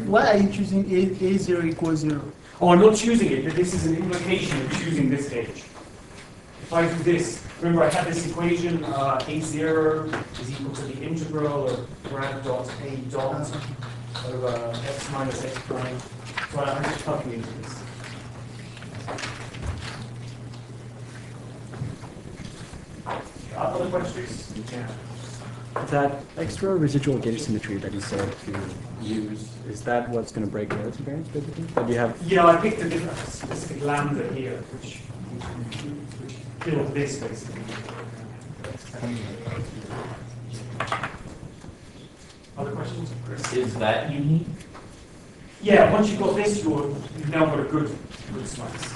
Why are you choosing A0 equals 0? Oh, I'm not choosing it, but this is an implication of choosing this gauge. If I do this, remember I had this equation, A0 is equal to the integral of grad dot A dot over x minus x prime. So I'm just plugging into this. Other questions? Yeah. That extra residual gauge symmetry that you said to use, is that what's going to break Lorentz invariance, basically? That you have? Yeah, I picked a specific lambda here, which filled this, basically. Other questions? Chris? Is that unique? Yeah, once you've got this, you've now got a good slice.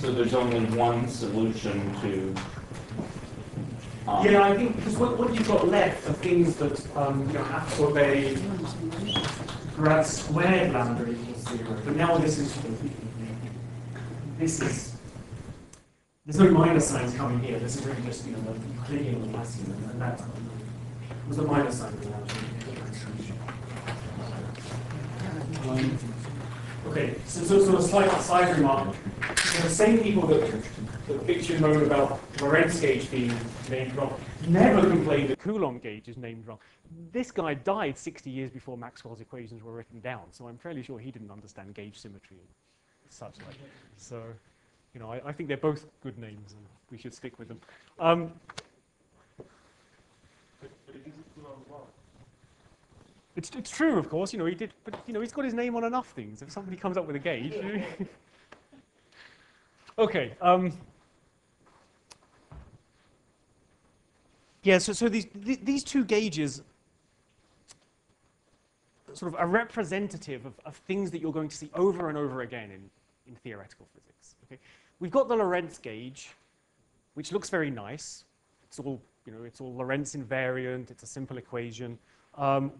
So there's only one solution to... yeah, I think, because what you've got left are things that you know, have to obey grad squared lambda equals 0. But now this is... There's no minus signs coming here. This is really just, you know, the Euclidean and Lassian, and that was a minus sign for lambda. Okay, so a slight side remark. The same people that the picture mode about Lorentz gauge being named wrong. Never complained that Coulomb gauge is named wrong. This guy died 60 years before Maxwell's equations were written down, so I'm fairly sure he didn't understand gauge symmetry and such like. So, you know, I think they're both good names, and we should stick with them. It's true, of course. You know, he did, but you know, he's got his name on enough things. If somebody comes up with a gauge, okay. Yeah, so these two gauges sort of are representative of things that you're going to see over and over again in theoretical physics. Okay, we've got the Lorentz gauge, which looks very nice. It's all, you know, it's all Lorentz invariant. It's a simple equation.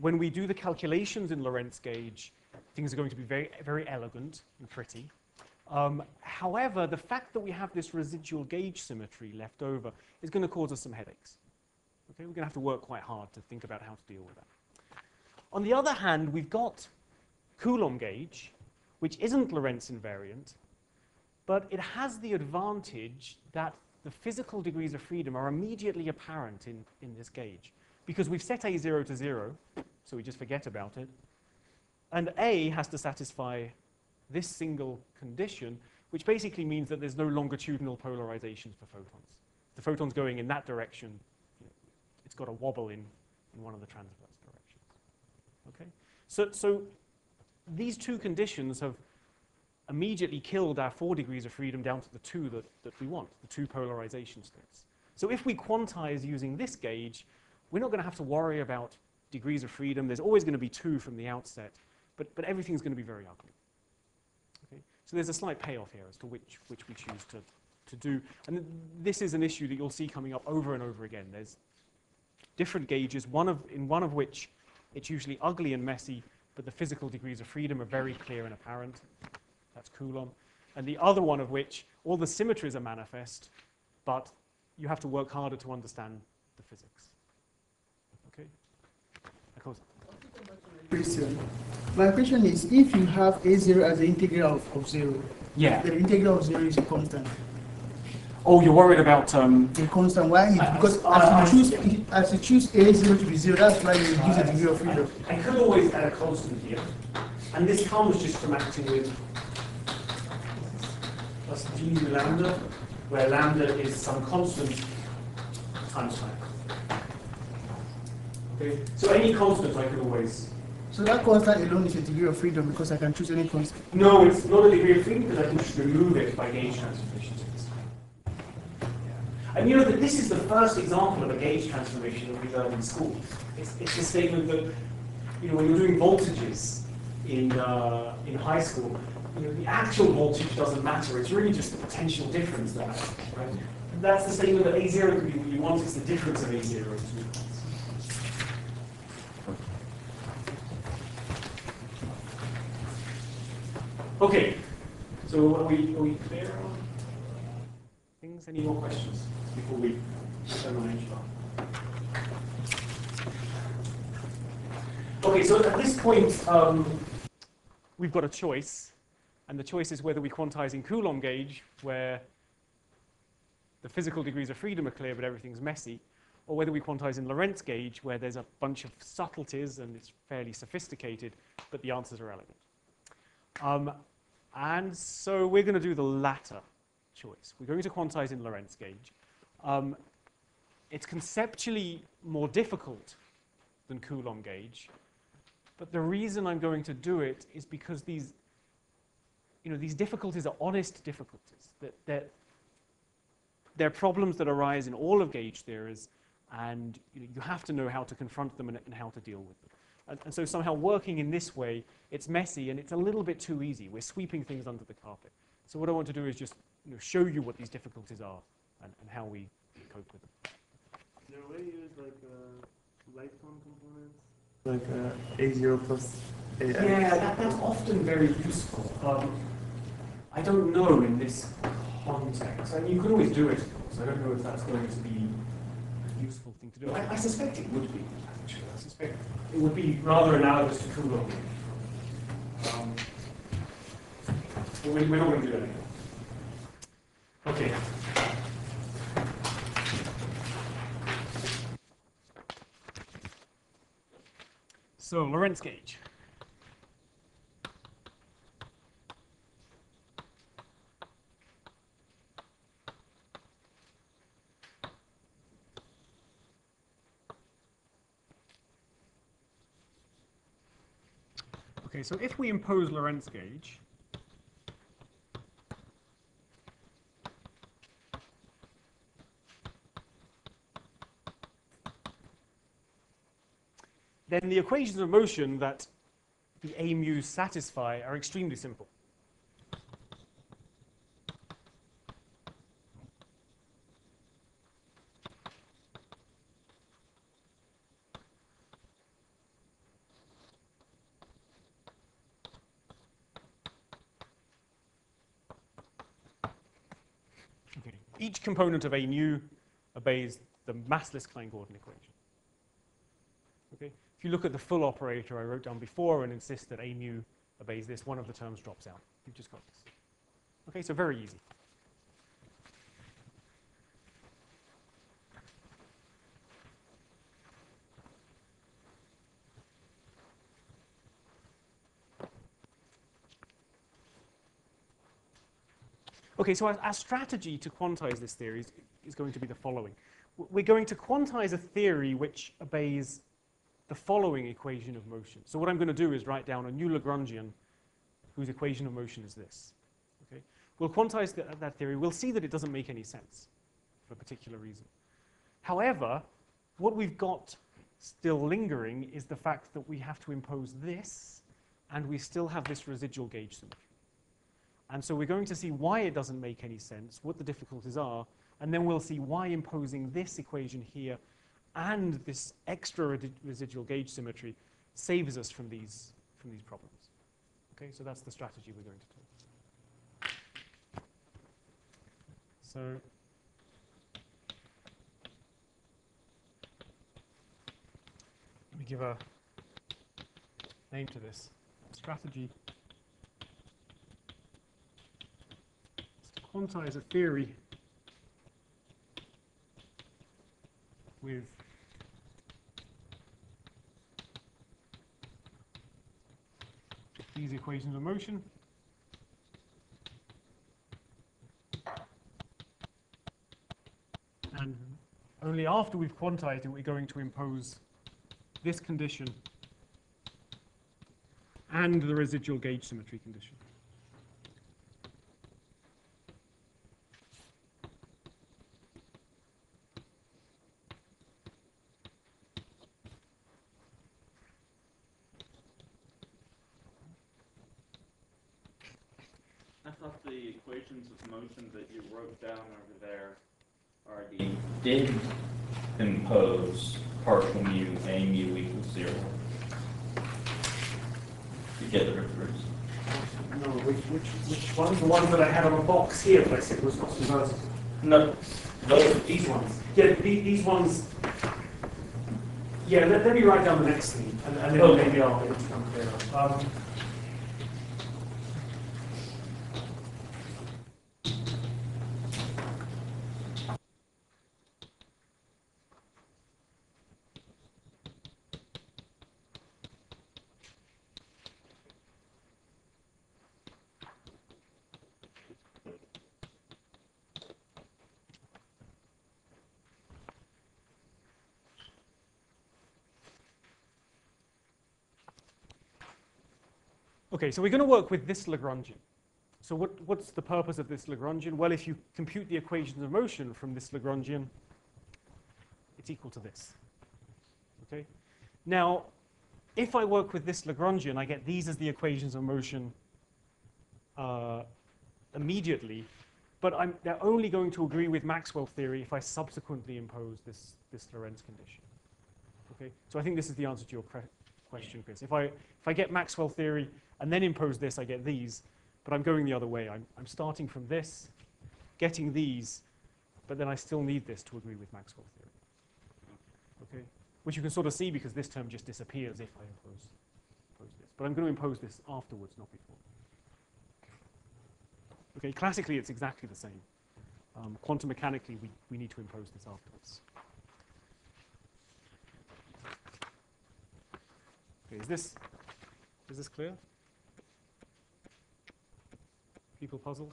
When we do the calculations in Lorentz gauge, things are going to be very, very elegant and pretty. However, the fact that we have this residual gauge symmetry left over is going to cause us some headaches. Okay, we're going to have to work quite hard to think about how to deal with that. On the other hand, we've got Coulomb gauge, which isn't Lorentz invariant, but it has the advantage that the physical degrees of freedom are immediately apparent in this gauge. Because we've set A0 to 0, so we just forget about it. And A has to satisfy this single condition, which basically means that there's no longitudinal polarizations for photons. The photon's going in that direction, you know, it's got a wobble in one of the transverse directions. Okay? So these two conditions have immediately killed our 4 degrees of freedom down to the two that we want, the two polarization states. So if we quantize using this gauge, we're not going to have to worry about degrees of freedom. There's always going to be two from the outset, but everything's going to be very ugly. Okay? So there's a slight payoff here as to which we choose to do. And this is an issue that you'll see coming up over and over again. There's different gauges, in one of which it's usually ugly and messy, but the physical degrees of freedom are very clear and apparent. That's Coulomb. And the other one of which all the symmetries are manifest, but you have to work harder to understand the physics. My question is, if you have A0 as the integral of 0, yeah, the integral of 0 is a constant. Oh, you're worried about... a constant, why? Because as you choose A0 to be 0, that's why you use a degree of freedom. I could always add a constant here. And this comes just from acting with... that's d lambda, where lambda is some constant times time. Okay. So any constant I could always... So that constant alone is a degree of freedom because I can choose any constant? No, it's not a degree of freedom because I can just remove it by gauge transformations at this time. Yeah. And you know that this is the first example of a gauge transformation that we learned in school. It's a statement that, you know, when you're doing voltages in high school, you know, the actual voltage doesn't matter. It's really just the potential difference that matters, right? And that's the statement that A0 could be what you want. It's the difference of A0 and okay, so are we clear on things? Any more questions before we turn on HR? Okay, so at this point, we've got a choice, and the choice is whether we quantize in Coulomb gauge, where the physical degrees of freedom are clear but everything's messy, or whether we quantize in Lorentz gauge, where there's a bunch of subtleties and it's fairly sophisticated, but the answers are elegant. And so we're going to do the latter choice. We're going to quantize in Lorentz gauge. It's conceptually more difficult than Coulomb gauge, but the reason I'm going to do it is because these, you know, these difficulties are honest difficulties. They're problems that arise in all of gauge theories, and you have to know how to confront them and how to deal with them. And so somehow working in this way, it's messy and it's a little bit too easy. We're sweeping things under the carpet. So what I want to do is just, you know, show you what these difficulties are and how we cope with them. Is there a way you use like lifetime components? Like A0 plus A? Yeah, that's often very useful. I don't know in this context. I mean, you could always do it, of course. I don't know if that's going to be a useful thing to do. I suspect it would be, actually. I suspect it would be rather analogous to Coulomb. We're not going to do that anymore. Okay. So Lorentz gauge. Okay, so if we impose Lorentz gauge, then the equations of motion that the A mu's satisfy are extremely simple. Okay. Each component of A mu obeys the massless Klein-Gordon equation. Okay. If you look at the full operator I wrote down before and insist that A mu obeys this, one of the terms drops out. You've just got this. Okay, so very easy. Okay, so our strategy to quantize this theory is going to be the following. We're going to quantize a theory which obeys the following equation of motion. So what I'm going to do is write down a new Lagrangian whose equation of motion is this. Okay? We'll quantize that theory. We'll see that it doesn't make any sense for a particular reason. However, what we've got still lingering is the fact that we have to impose this, and we still have this residual gauge symmetry. And so we're going to see why it doesn't make any sense, what the difficulties are, and then we'll see why imposing this equation here and this extra residual gauge symmetry saves us from these problems. Okay, so that's the strategy we're going to take. So let me give a name to this strategy. It's to quantize a theory with these equations of motion, and only after we've quantized it we're going to impose this condition and the residual gauge symmetry condition. Of motion that you wrote down over there are the did impose partial mu A mu equals 0 to get the reference. No, which ones? The ones that I had on the box here, but I said was not reversible. No, these ones. Yeah, these ones. Yeah, let me write down the next thing, and then maybe I'll get it to come clearer. Okay, so we're going to work with this Lagrangian. So what's the purpose of this Lagrangian? Well, if you compute the equations of motion from this Lagrangian, it's equal to this. Okay? Now, if I work with this Lagrangian, I get these as the equations of motion immediately, but they're only going to agree with Maxwell theory if I subsequently impose this Lorentz condition. Okay? So I think this is the answer to your question, Chris. If I get Maxwell theory and then impose this, I get these, but I'm going the other way. I'm starting from this, getting these, but then I still need this to agree with Maxwell theory. Okay, which you can sort of see because this term just disappears if I impose this. But I'm going to impose this afterwards, not before. Okay, classically it's exactly the same. Quantum mechanically, we need to impose this afterwards. Okay, is this clear? People puzzled?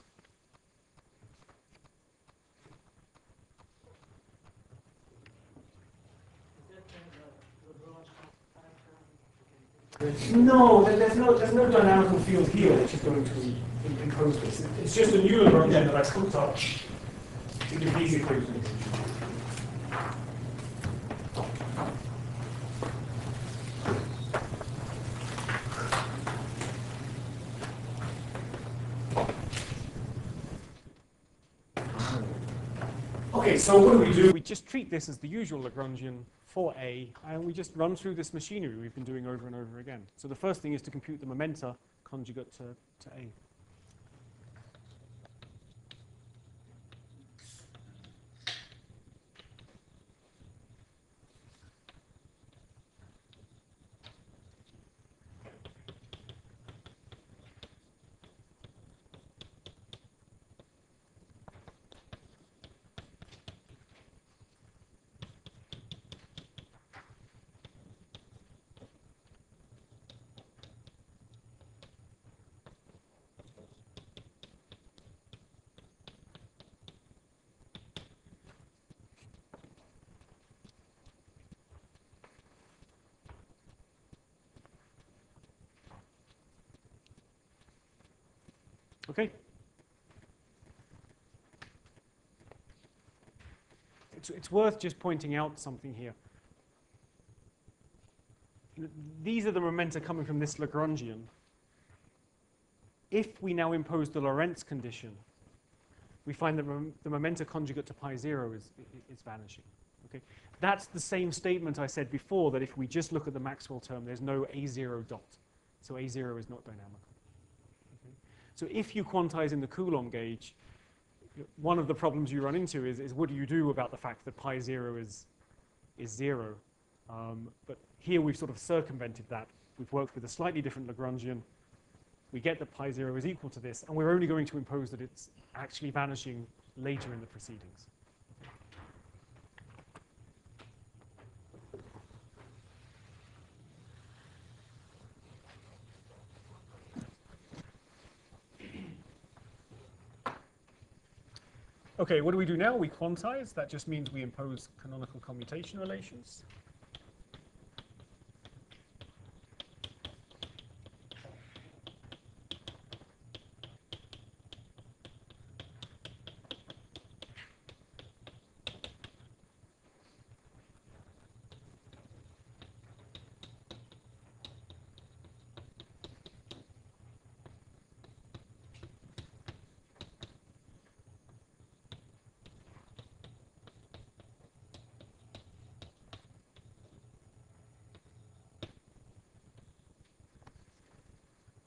No, there's no dynamical field here which is going to impose this. It's just a new Lagrangian that I cooked up to give these equations. Okay, so what do? We just treat this as the usual Lagrangian for A, and we just run through this machinery we've been doing over and over again. So the first thing is to compute the momenta conjugate to A. Okay. It's worth just pointing out something here. These are the momenta coming from this Lagrangian. If we now impose the Lorentz condition, we find that the momenta conjugate to pi zero is vanishing. Okay? That's the same statement I said before, that if we just look at the Maxwell term, there's no A0 dot. So A0 is not dynamical. So if you quantize in the Coulomb gauge, one of the problems you run into is what do you do about the fact that pi zero is zero? But here we've sort of circumvented that. We've worked with a slightly different Lagrangian. We get that pi zero is equal to this, and we're only going to impose that it's actually vanishing later in the proceedings. Okay, what do we do now? We quantize. That just means we impose canonical commutation relations.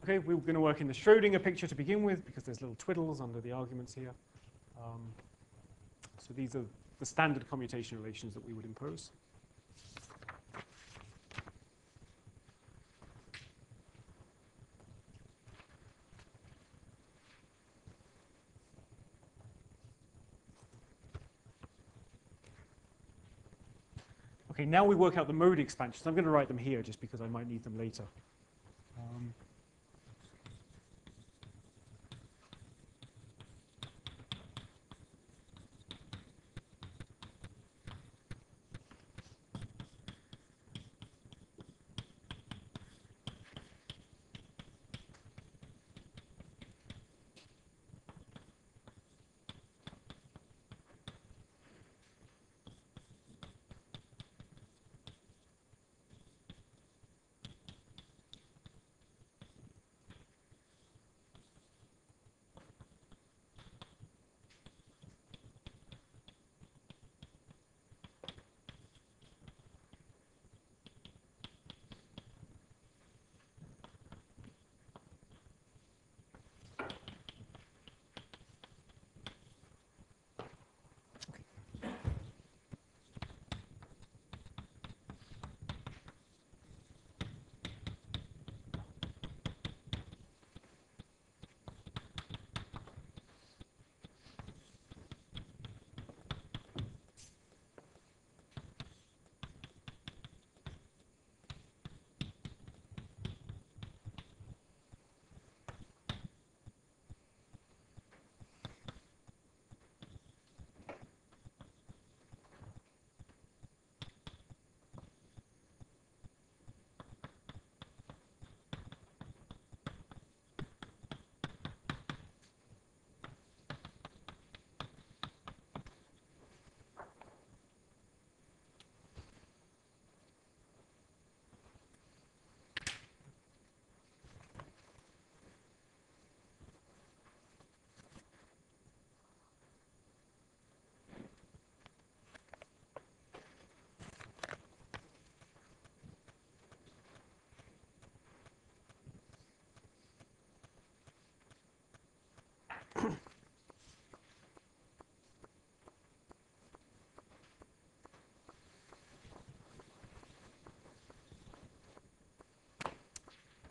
Okay, we're going to work in the Schrödinger picture to begin with, because there's little twiddles under the arguments here. So these are the standard commutation relations that we would impose. Okay, now we work out the mode expansions. I'm going to write them here just because I might need them later.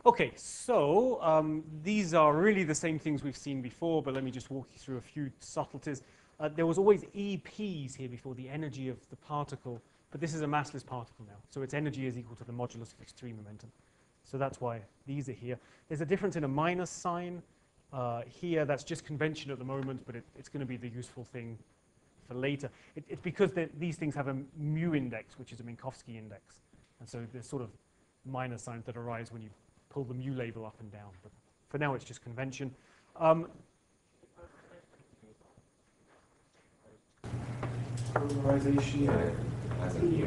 Okay, so these are really the same things we've seen before, but let me just walk you through a few subtleties. There was always EPs here before, the energy of the particle, but this is a massless particle now, so its energy is equal to the modulus of its 3 momentum. So that's why these are here. There's a difference in a minus sign here. That's just convention at the moment, but it's going to be the useful thing for later. It's because these things have a mu index, which is a Minkowski index, and so there's sort of minus signs that arise when you pull the mu label up and down, but for now it's just convention. Polarization has a mu.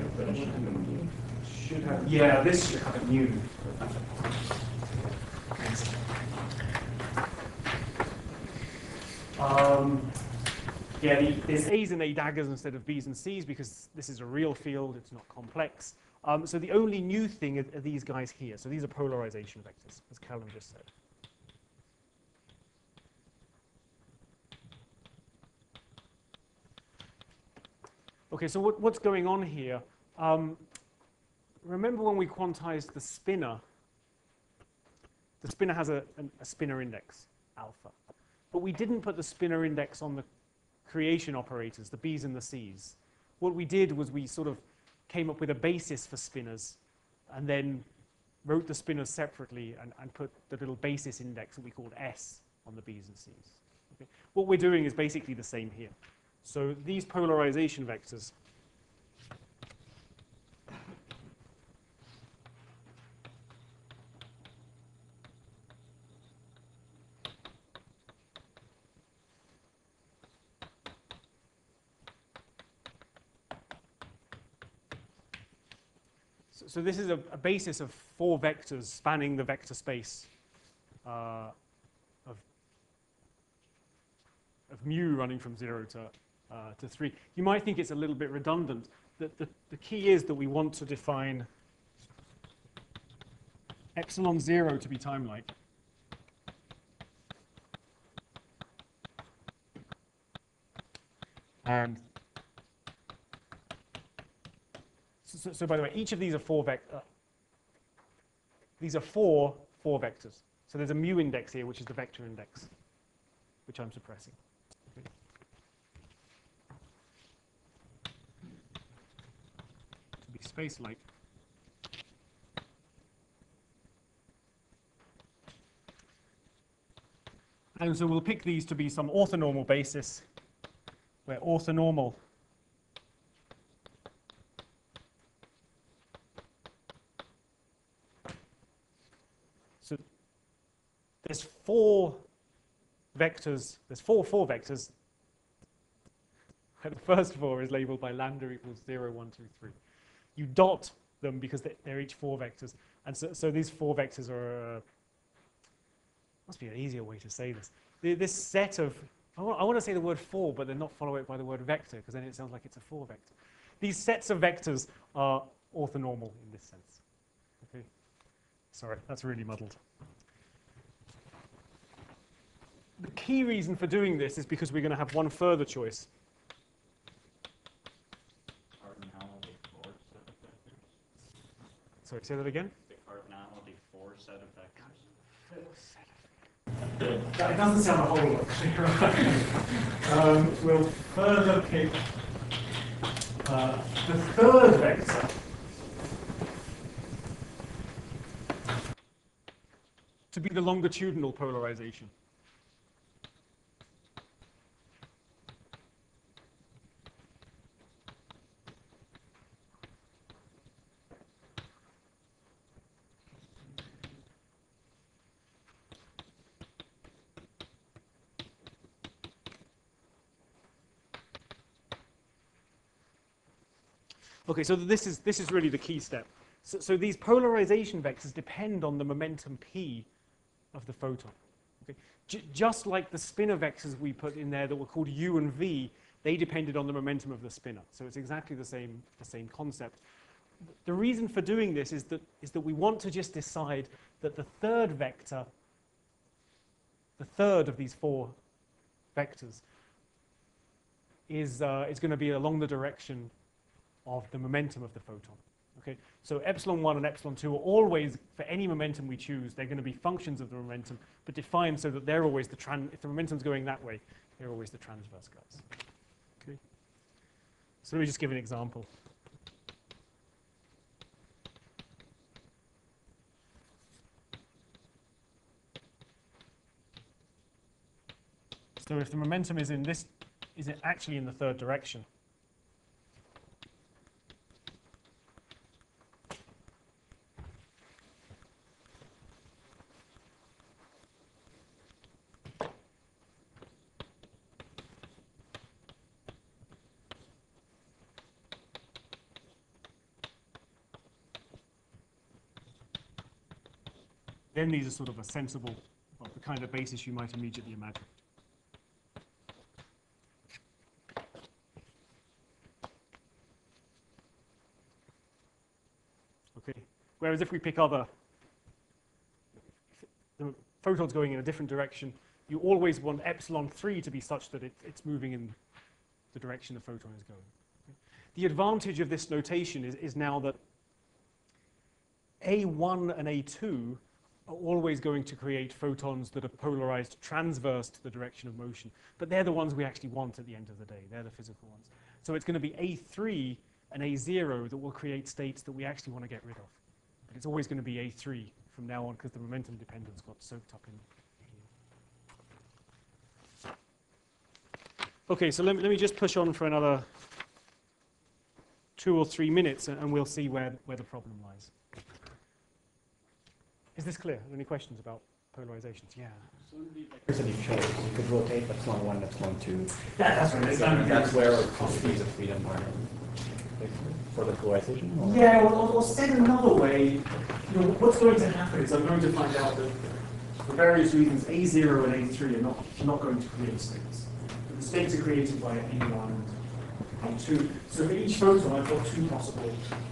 Yeah, this should have a mu. Yeah, there's A's and A daggers instead of B's and C's because this is a real field, it's not complex. So the only new thing are these guys here. So these are polarization vectors, as Callum just said. Okay, so what's going on here? Remember when we quantized the spinner has a spinner index, alpha. But we didn't put the spinner index on the creation operators, the B's and the C's. What we did was we sort of came up with a basis for spinners and then wrote the spinners separately and put the little basis index that we called S on the B's and C's. Okay. What we're doing is basically the same here. So these polarization vectors So this is a basis of 4 vectors spanning the vector space of mu running from 0 to 3. You might think it's a little bit redundant. The key is that we want to define epsilon 0 to be timelike. And So by the way, each of these are 4 vectors. These are four vectors. So there's a mu index here, which is the vector index, which I'm suppressing. Okay. To be space-like. And so we'll pick these to be some orthonormal basis, where orthonormal there's 4 vectors, there's 4 vectors, and the first 4 is labeled by lambda equals 0, 1, 2, 3. You dot them because they're each 4 vectors, and so these 4 vectors are, must be an easier way to say this. This set of, I want to say the word 4, but then not follow it by the word vector, because then it sounds like it's a 4 vector. These sets of vectors are orthonormal in this sense. Okay. Sorry, that's really muddled. The key reason for doing this is because we're going to have one further choice. Sorry, say that again? The cardinality 4 set of vectors. That doesn't sound a whole lot clearer. We'll further pick the 3rd vector to be the longitudinal polarization. Okay, so this is really the key step. So these polarization vectors depend on the momentum p of the photon. Okay? Just like the spinor vectors we put in there that were called u and v, they depended on the momentum of the spinor. So it's exactly the same concept. The reason for doing this is that we want to just decide that the 3rd vector, the 3rd of these 4 vectors, is going to be along the direction of the momentum of the photon. Okay, so epsilon 1 and epsilon 2 are always, for any momentum we choose, they're going to be functions of the momentum, but defined so that they're always the if the momentum's going that way, they're always the transverse guys. Okay. So let me just give an example. So if the momentum is in this, is it actually in the third direction? Then these are sort of a sensible, well, the kind of basis you might immediately imagine. Okay. Whereas if we pick other, the photons going in a different direction, you always want epsilon 3 to be such that it's moving in the direction the photon is going. Okay. The advantage of this notation is now that A1 and A2 are always going to create photons that are polarized transverse to the direction of motion. But they're the ones we actually want at the end of the day. They're the physical ones. So it's going to be A3 and A0 that will create states that we actually want to get rid of. But it's always going to be A3 from now on because the momentum dependence got soaked up in. Okay, so let me just push on for another 2 or 3 minutes and we'll see where the problem lies. Is this clear? Are there any questions about polarizations? Yeah. So the electricity shows you could rotate epsilon 1 and epsilon 2. Yeah, that's what that's where quantities of freedom are for the polarization. Or? Yeah, well, said another way, what's going to happen is I'm going to find out that for various reasons, A0 and A3 are not going to create states. But the states are created by A1 and A2. So for each photon, I've got 2 possible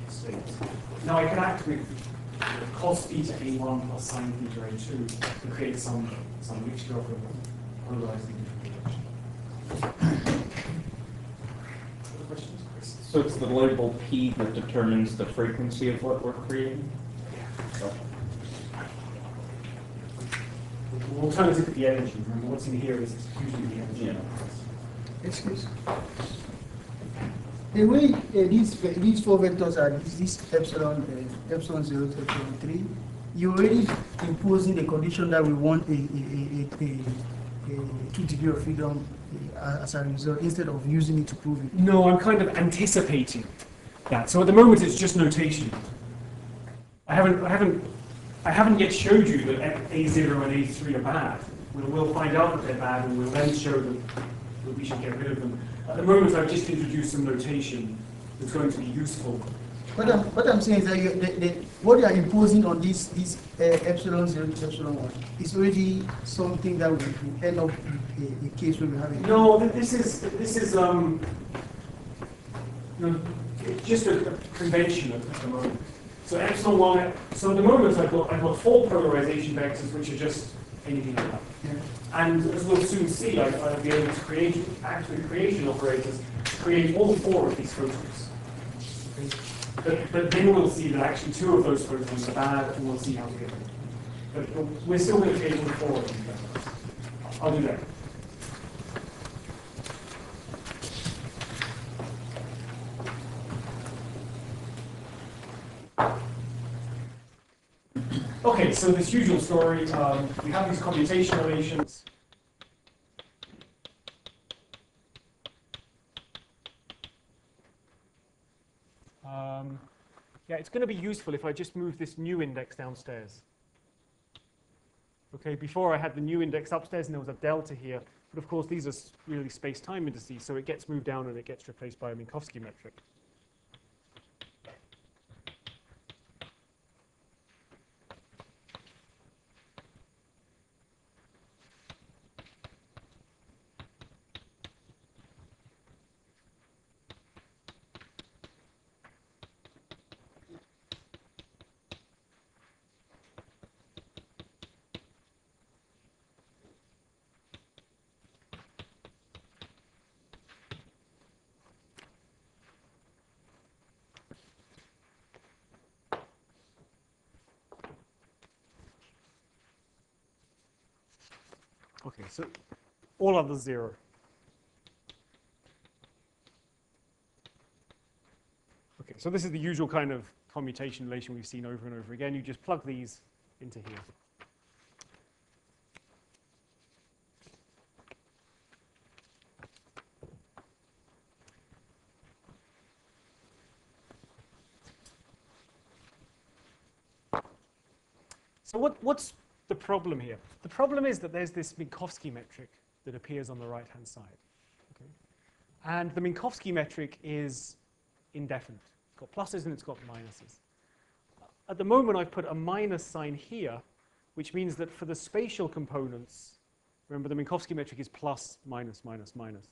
states. Now I can act with cos theta A1 plus sine theta A2 to create some mixture of polarizing information. Other questions? So it's the label P that determines the frequency of what we're creating? Yeah. So. We'll turn it to the energy. Remember, what's in here is usually the energy. Yeah. Excuse me. The way these 4 vectors are this epsilon 0 to epsilon 3, you're already imposing the condition that we want a 2 degree of freedom as a result instead of using it to prove it. No, I'm kind of anticipating that. So at the moment it's just notation. I haven't yet showed you that A0 and A3 are bad. We'll find out that they're bad and we'll then show that we should get rid of them. At the moment, I've just introduced some notation that's going to be useful. What I'm saying is that what you are imposing on this epsilon 0 to epsilon 1 is already something that we end up in a case where we have it. No, this is it's just a convention at the moment. So epsilon 1. So at the moment, I've got 4 polarization vectors which are just anything like that. Yeah. And as we'll soon see, I'll be able to creation operators create all 4 of these photons. Okay. But then we'll see that actually 2 of those photons are bad, and we'll see how to get them. But we're still going to create all 4 of them. I'll do that. Okay, so this usual story, we have these commutation relations. Yeah, it's going to be useful if I just move this new index downstairs. Okay, before I had the new index upstairs and there was a delta here, but of course these are really space-time indices, so it gets moved down and it gets replaced by a Minkowski metric. Okay, so all others zero. Okay, so this is the usual kind of commutation relation we've seen over and over again. You just plug these into here. So what's the problem here? The problem is that there's this Minkowski metric that appears on the right-hand side. Okay? And the Minkowski metric is indefinite. It's got pluses and it's got minuses. At the moment, I've put a minus sign here, which means that for the spatial components, remember the Minkowski metric is plus, minus, minus, minus.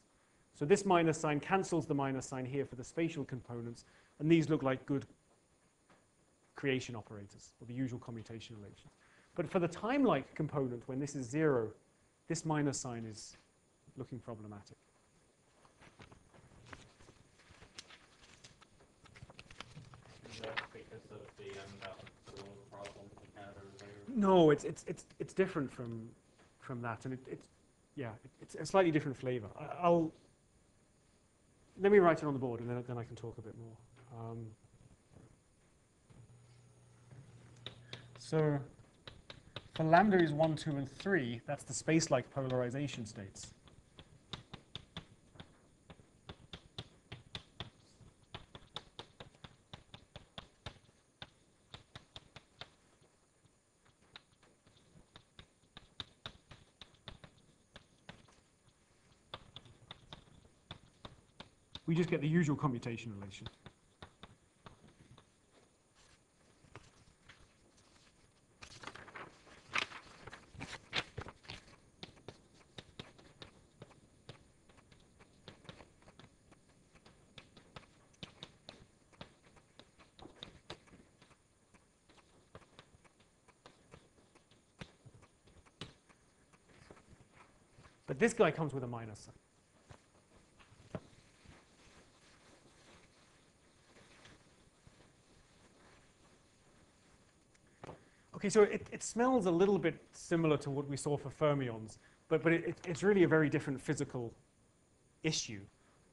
So this minus sign cancels the minus sign here for the spatial components, and these look like good creation operators, or the usual commutation relation. But for the time-like component, when this is zero, this minus sign is looking problematic. No, it's different from that, and it's a slightly different flavor. Let me write it on the board, and then I can talk a bit more. So for lambda is 1, 2, and 3, that's the space-like polarization states. We just get the usual commutation relation. But this guy comes with a minus sign. Okay, so it smells a little bit similar to what we saw for fermions, but it's really a very different physical issue,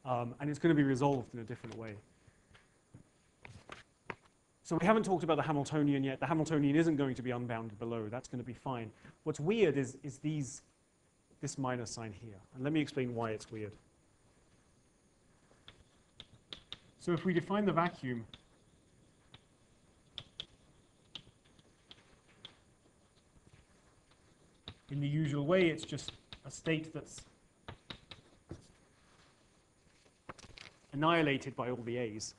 and it's going to be resolved in a different way. So we haven't talked about the Hamiltonian yet. The Hamiltonian isn't going to be unbounded below. That's going to be fine. What's weird is this minus sign here, and let me explain why it's weird. So if we define the vacuum, in the usual way, it's just a state that's annihilated by all the A's.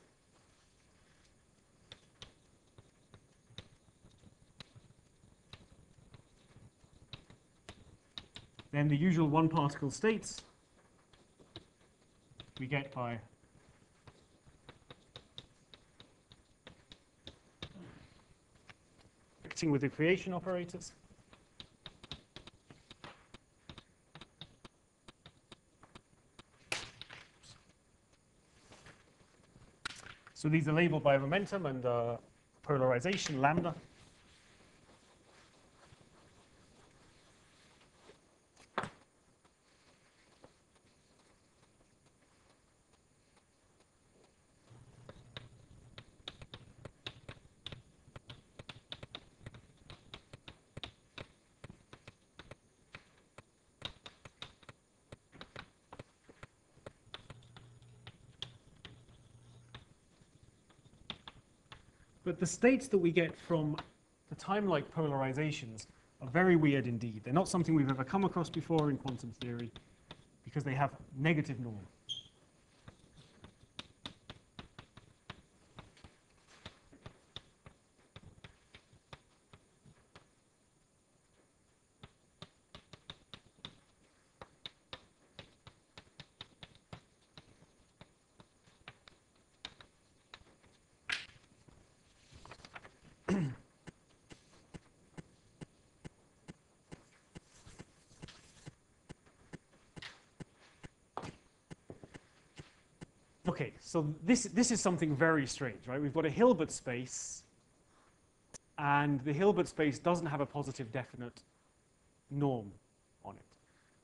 Then the usual one-particle states we get by acting with the creation operators. So these are labeled by momentum and polarization, lambda. But the states that we get from the time-like polarizations are very weird indeed. They're not something we've ever come across before in quantum theory because they have negative norm. Okay, so this is something very strange, right? We've got a Hilbert space, and the Hilbert space doesn't have a positive definite norm on it.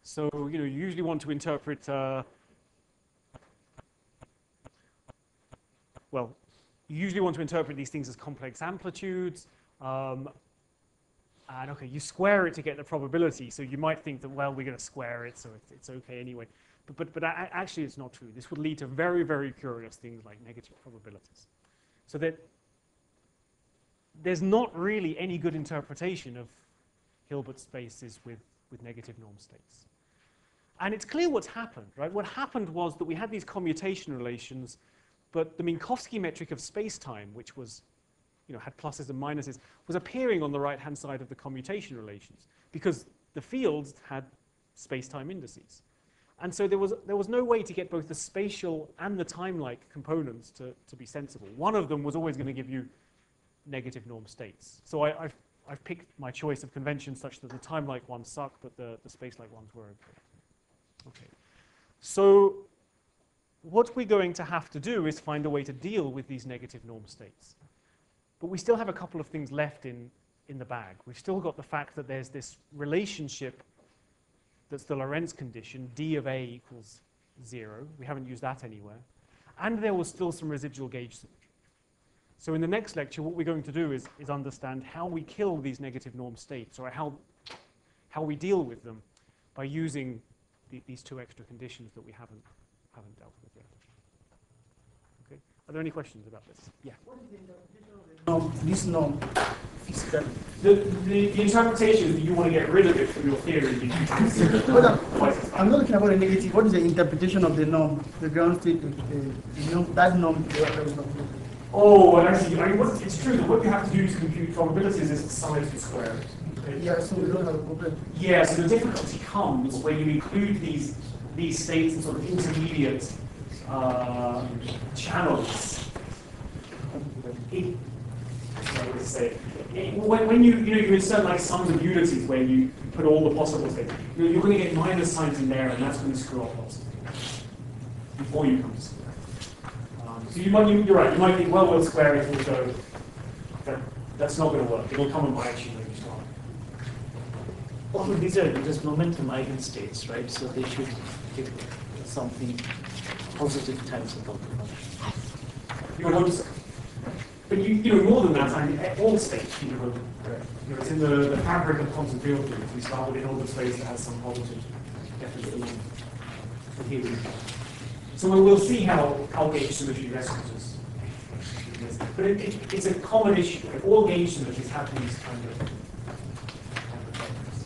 So, you know, you usually want to interpret, well, you usually want to interpret these things as complex amplitudes. And okay, you square it to get the probability. So you might think that, well, we're going to square it, so it's okay anyway. But actually, it's not true. This would lead to very, very curious things like negative probabilities. So that there's not really any good interpretation of Hilbert spaces with negative norm states. And it's clear what's happened, right? What happened was that we had these commutation relations, but the Minkowski metric of space-time, which was, you know, had pluses and minuses, was appearing on the right-hand side of the commutation relations because the fields had space-time indices. And so there was no way to get both the spatial and the time-like components to be sensible. One of them was always going to give you negative norm states. So I've picked my choice of conventions such that the time-like ones suck, but the space-like ones were okay. Okay. So what we're going to have to do is find a way to deal with these negative norm states. But we still have a couple of things left in the bag. We've still got the fact that there's this relationship that's the Lorentz condition, D of A equals 0. We haven't used that anywhere. And there was still some residual gauge symmetry. So in the next lecture, what we're going to do is understand how we kill these negative norm states, or how we deal with them by using these two extra conditions that we haven't dealt with yet. Okay. Are there any questions about this? Yeah. What is the interpretation of this norm? The interpretation that you want to get rid of it from your theory. I'm not looking about a negative. What is the interpretation of the norm? The ground state, the norm, that norm. Oh, and actually, I mean, it's true that what you have to do to compute probabilities is to sum it to square it. Yeah, so we don't have a problem. Yeah, so the difficulty comes when you include these states in sort of intermediate channels. When you insert like sums of unities where you put all the possible things, you're going to get minus signs in there, and that's going to screw up lots of things before you come to square. So you're right. You might think, well, we'll square it, we'll go. That's not going to work. It'll come and bite you later on. Well, these are just momentum eigenstates, right? So they should give something positive times the Doppler function. You would hope so. But you know more than that. I mean, at all states, you know, it's in the fabric of quantum field theory. We start with an order space that has some positive definition. So we'll see how gauge symmetry rescues us. But it's a common issue. All gauge symmetries have these kind of problems.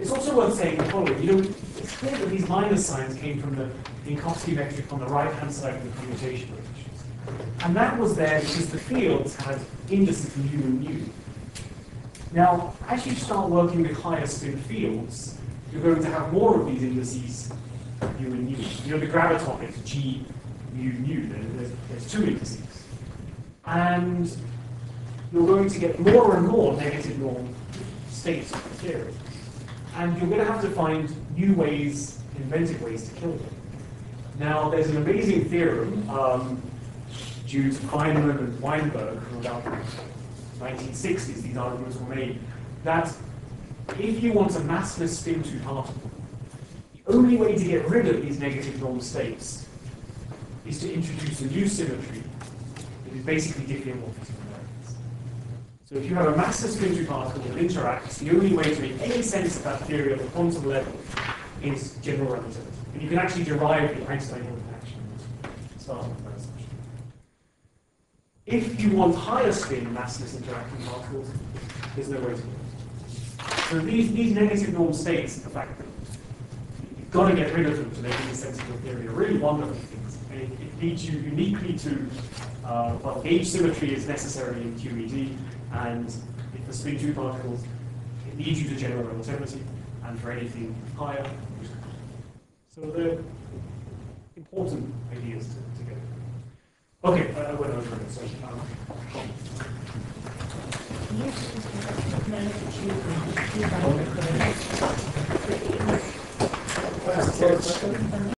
It's also worth saying the following. You know, it's clear that these minus signs came from the Minkowski metric on the right-hand side of the commutation. And that was there because the fields had indices mu and nu. Now, as you start working with higher spin fields, you're going to have more of these indices mu and nu. You know, the graviton is G mu nu. There's two indices. And you're going to get more and more negative norm states of the theory. And you're going to have to find new ways, inventive ways to kill them. Now, there's an amazing theorem due to Feynman and Weinberg from about the 1960s, these arguments were made, that if you want a massless spin 2 particle, the only way to get rid of these negative norm states is to introduce a new symmetry that is basically diffeomorphic from Lorentz. So if you have a massless spin 2 particle that interacts, the only way to make any sense of that theory at the quantum level is general relativity. And you can actually derive the Einstein-Hilbert action. If you want higher spin massless interacting particles, there's no way to do it. So these negative norm states, the fact that you've got to get rid of them to make any sense of your theory, are really wonderful things. And it leads you uniquely to, well, gauge symmetry is necessary in QED, and for spin 2 particles, it leads you to general relativity, and for anything higher. So they're important ideas to get. Okay, I went over it, so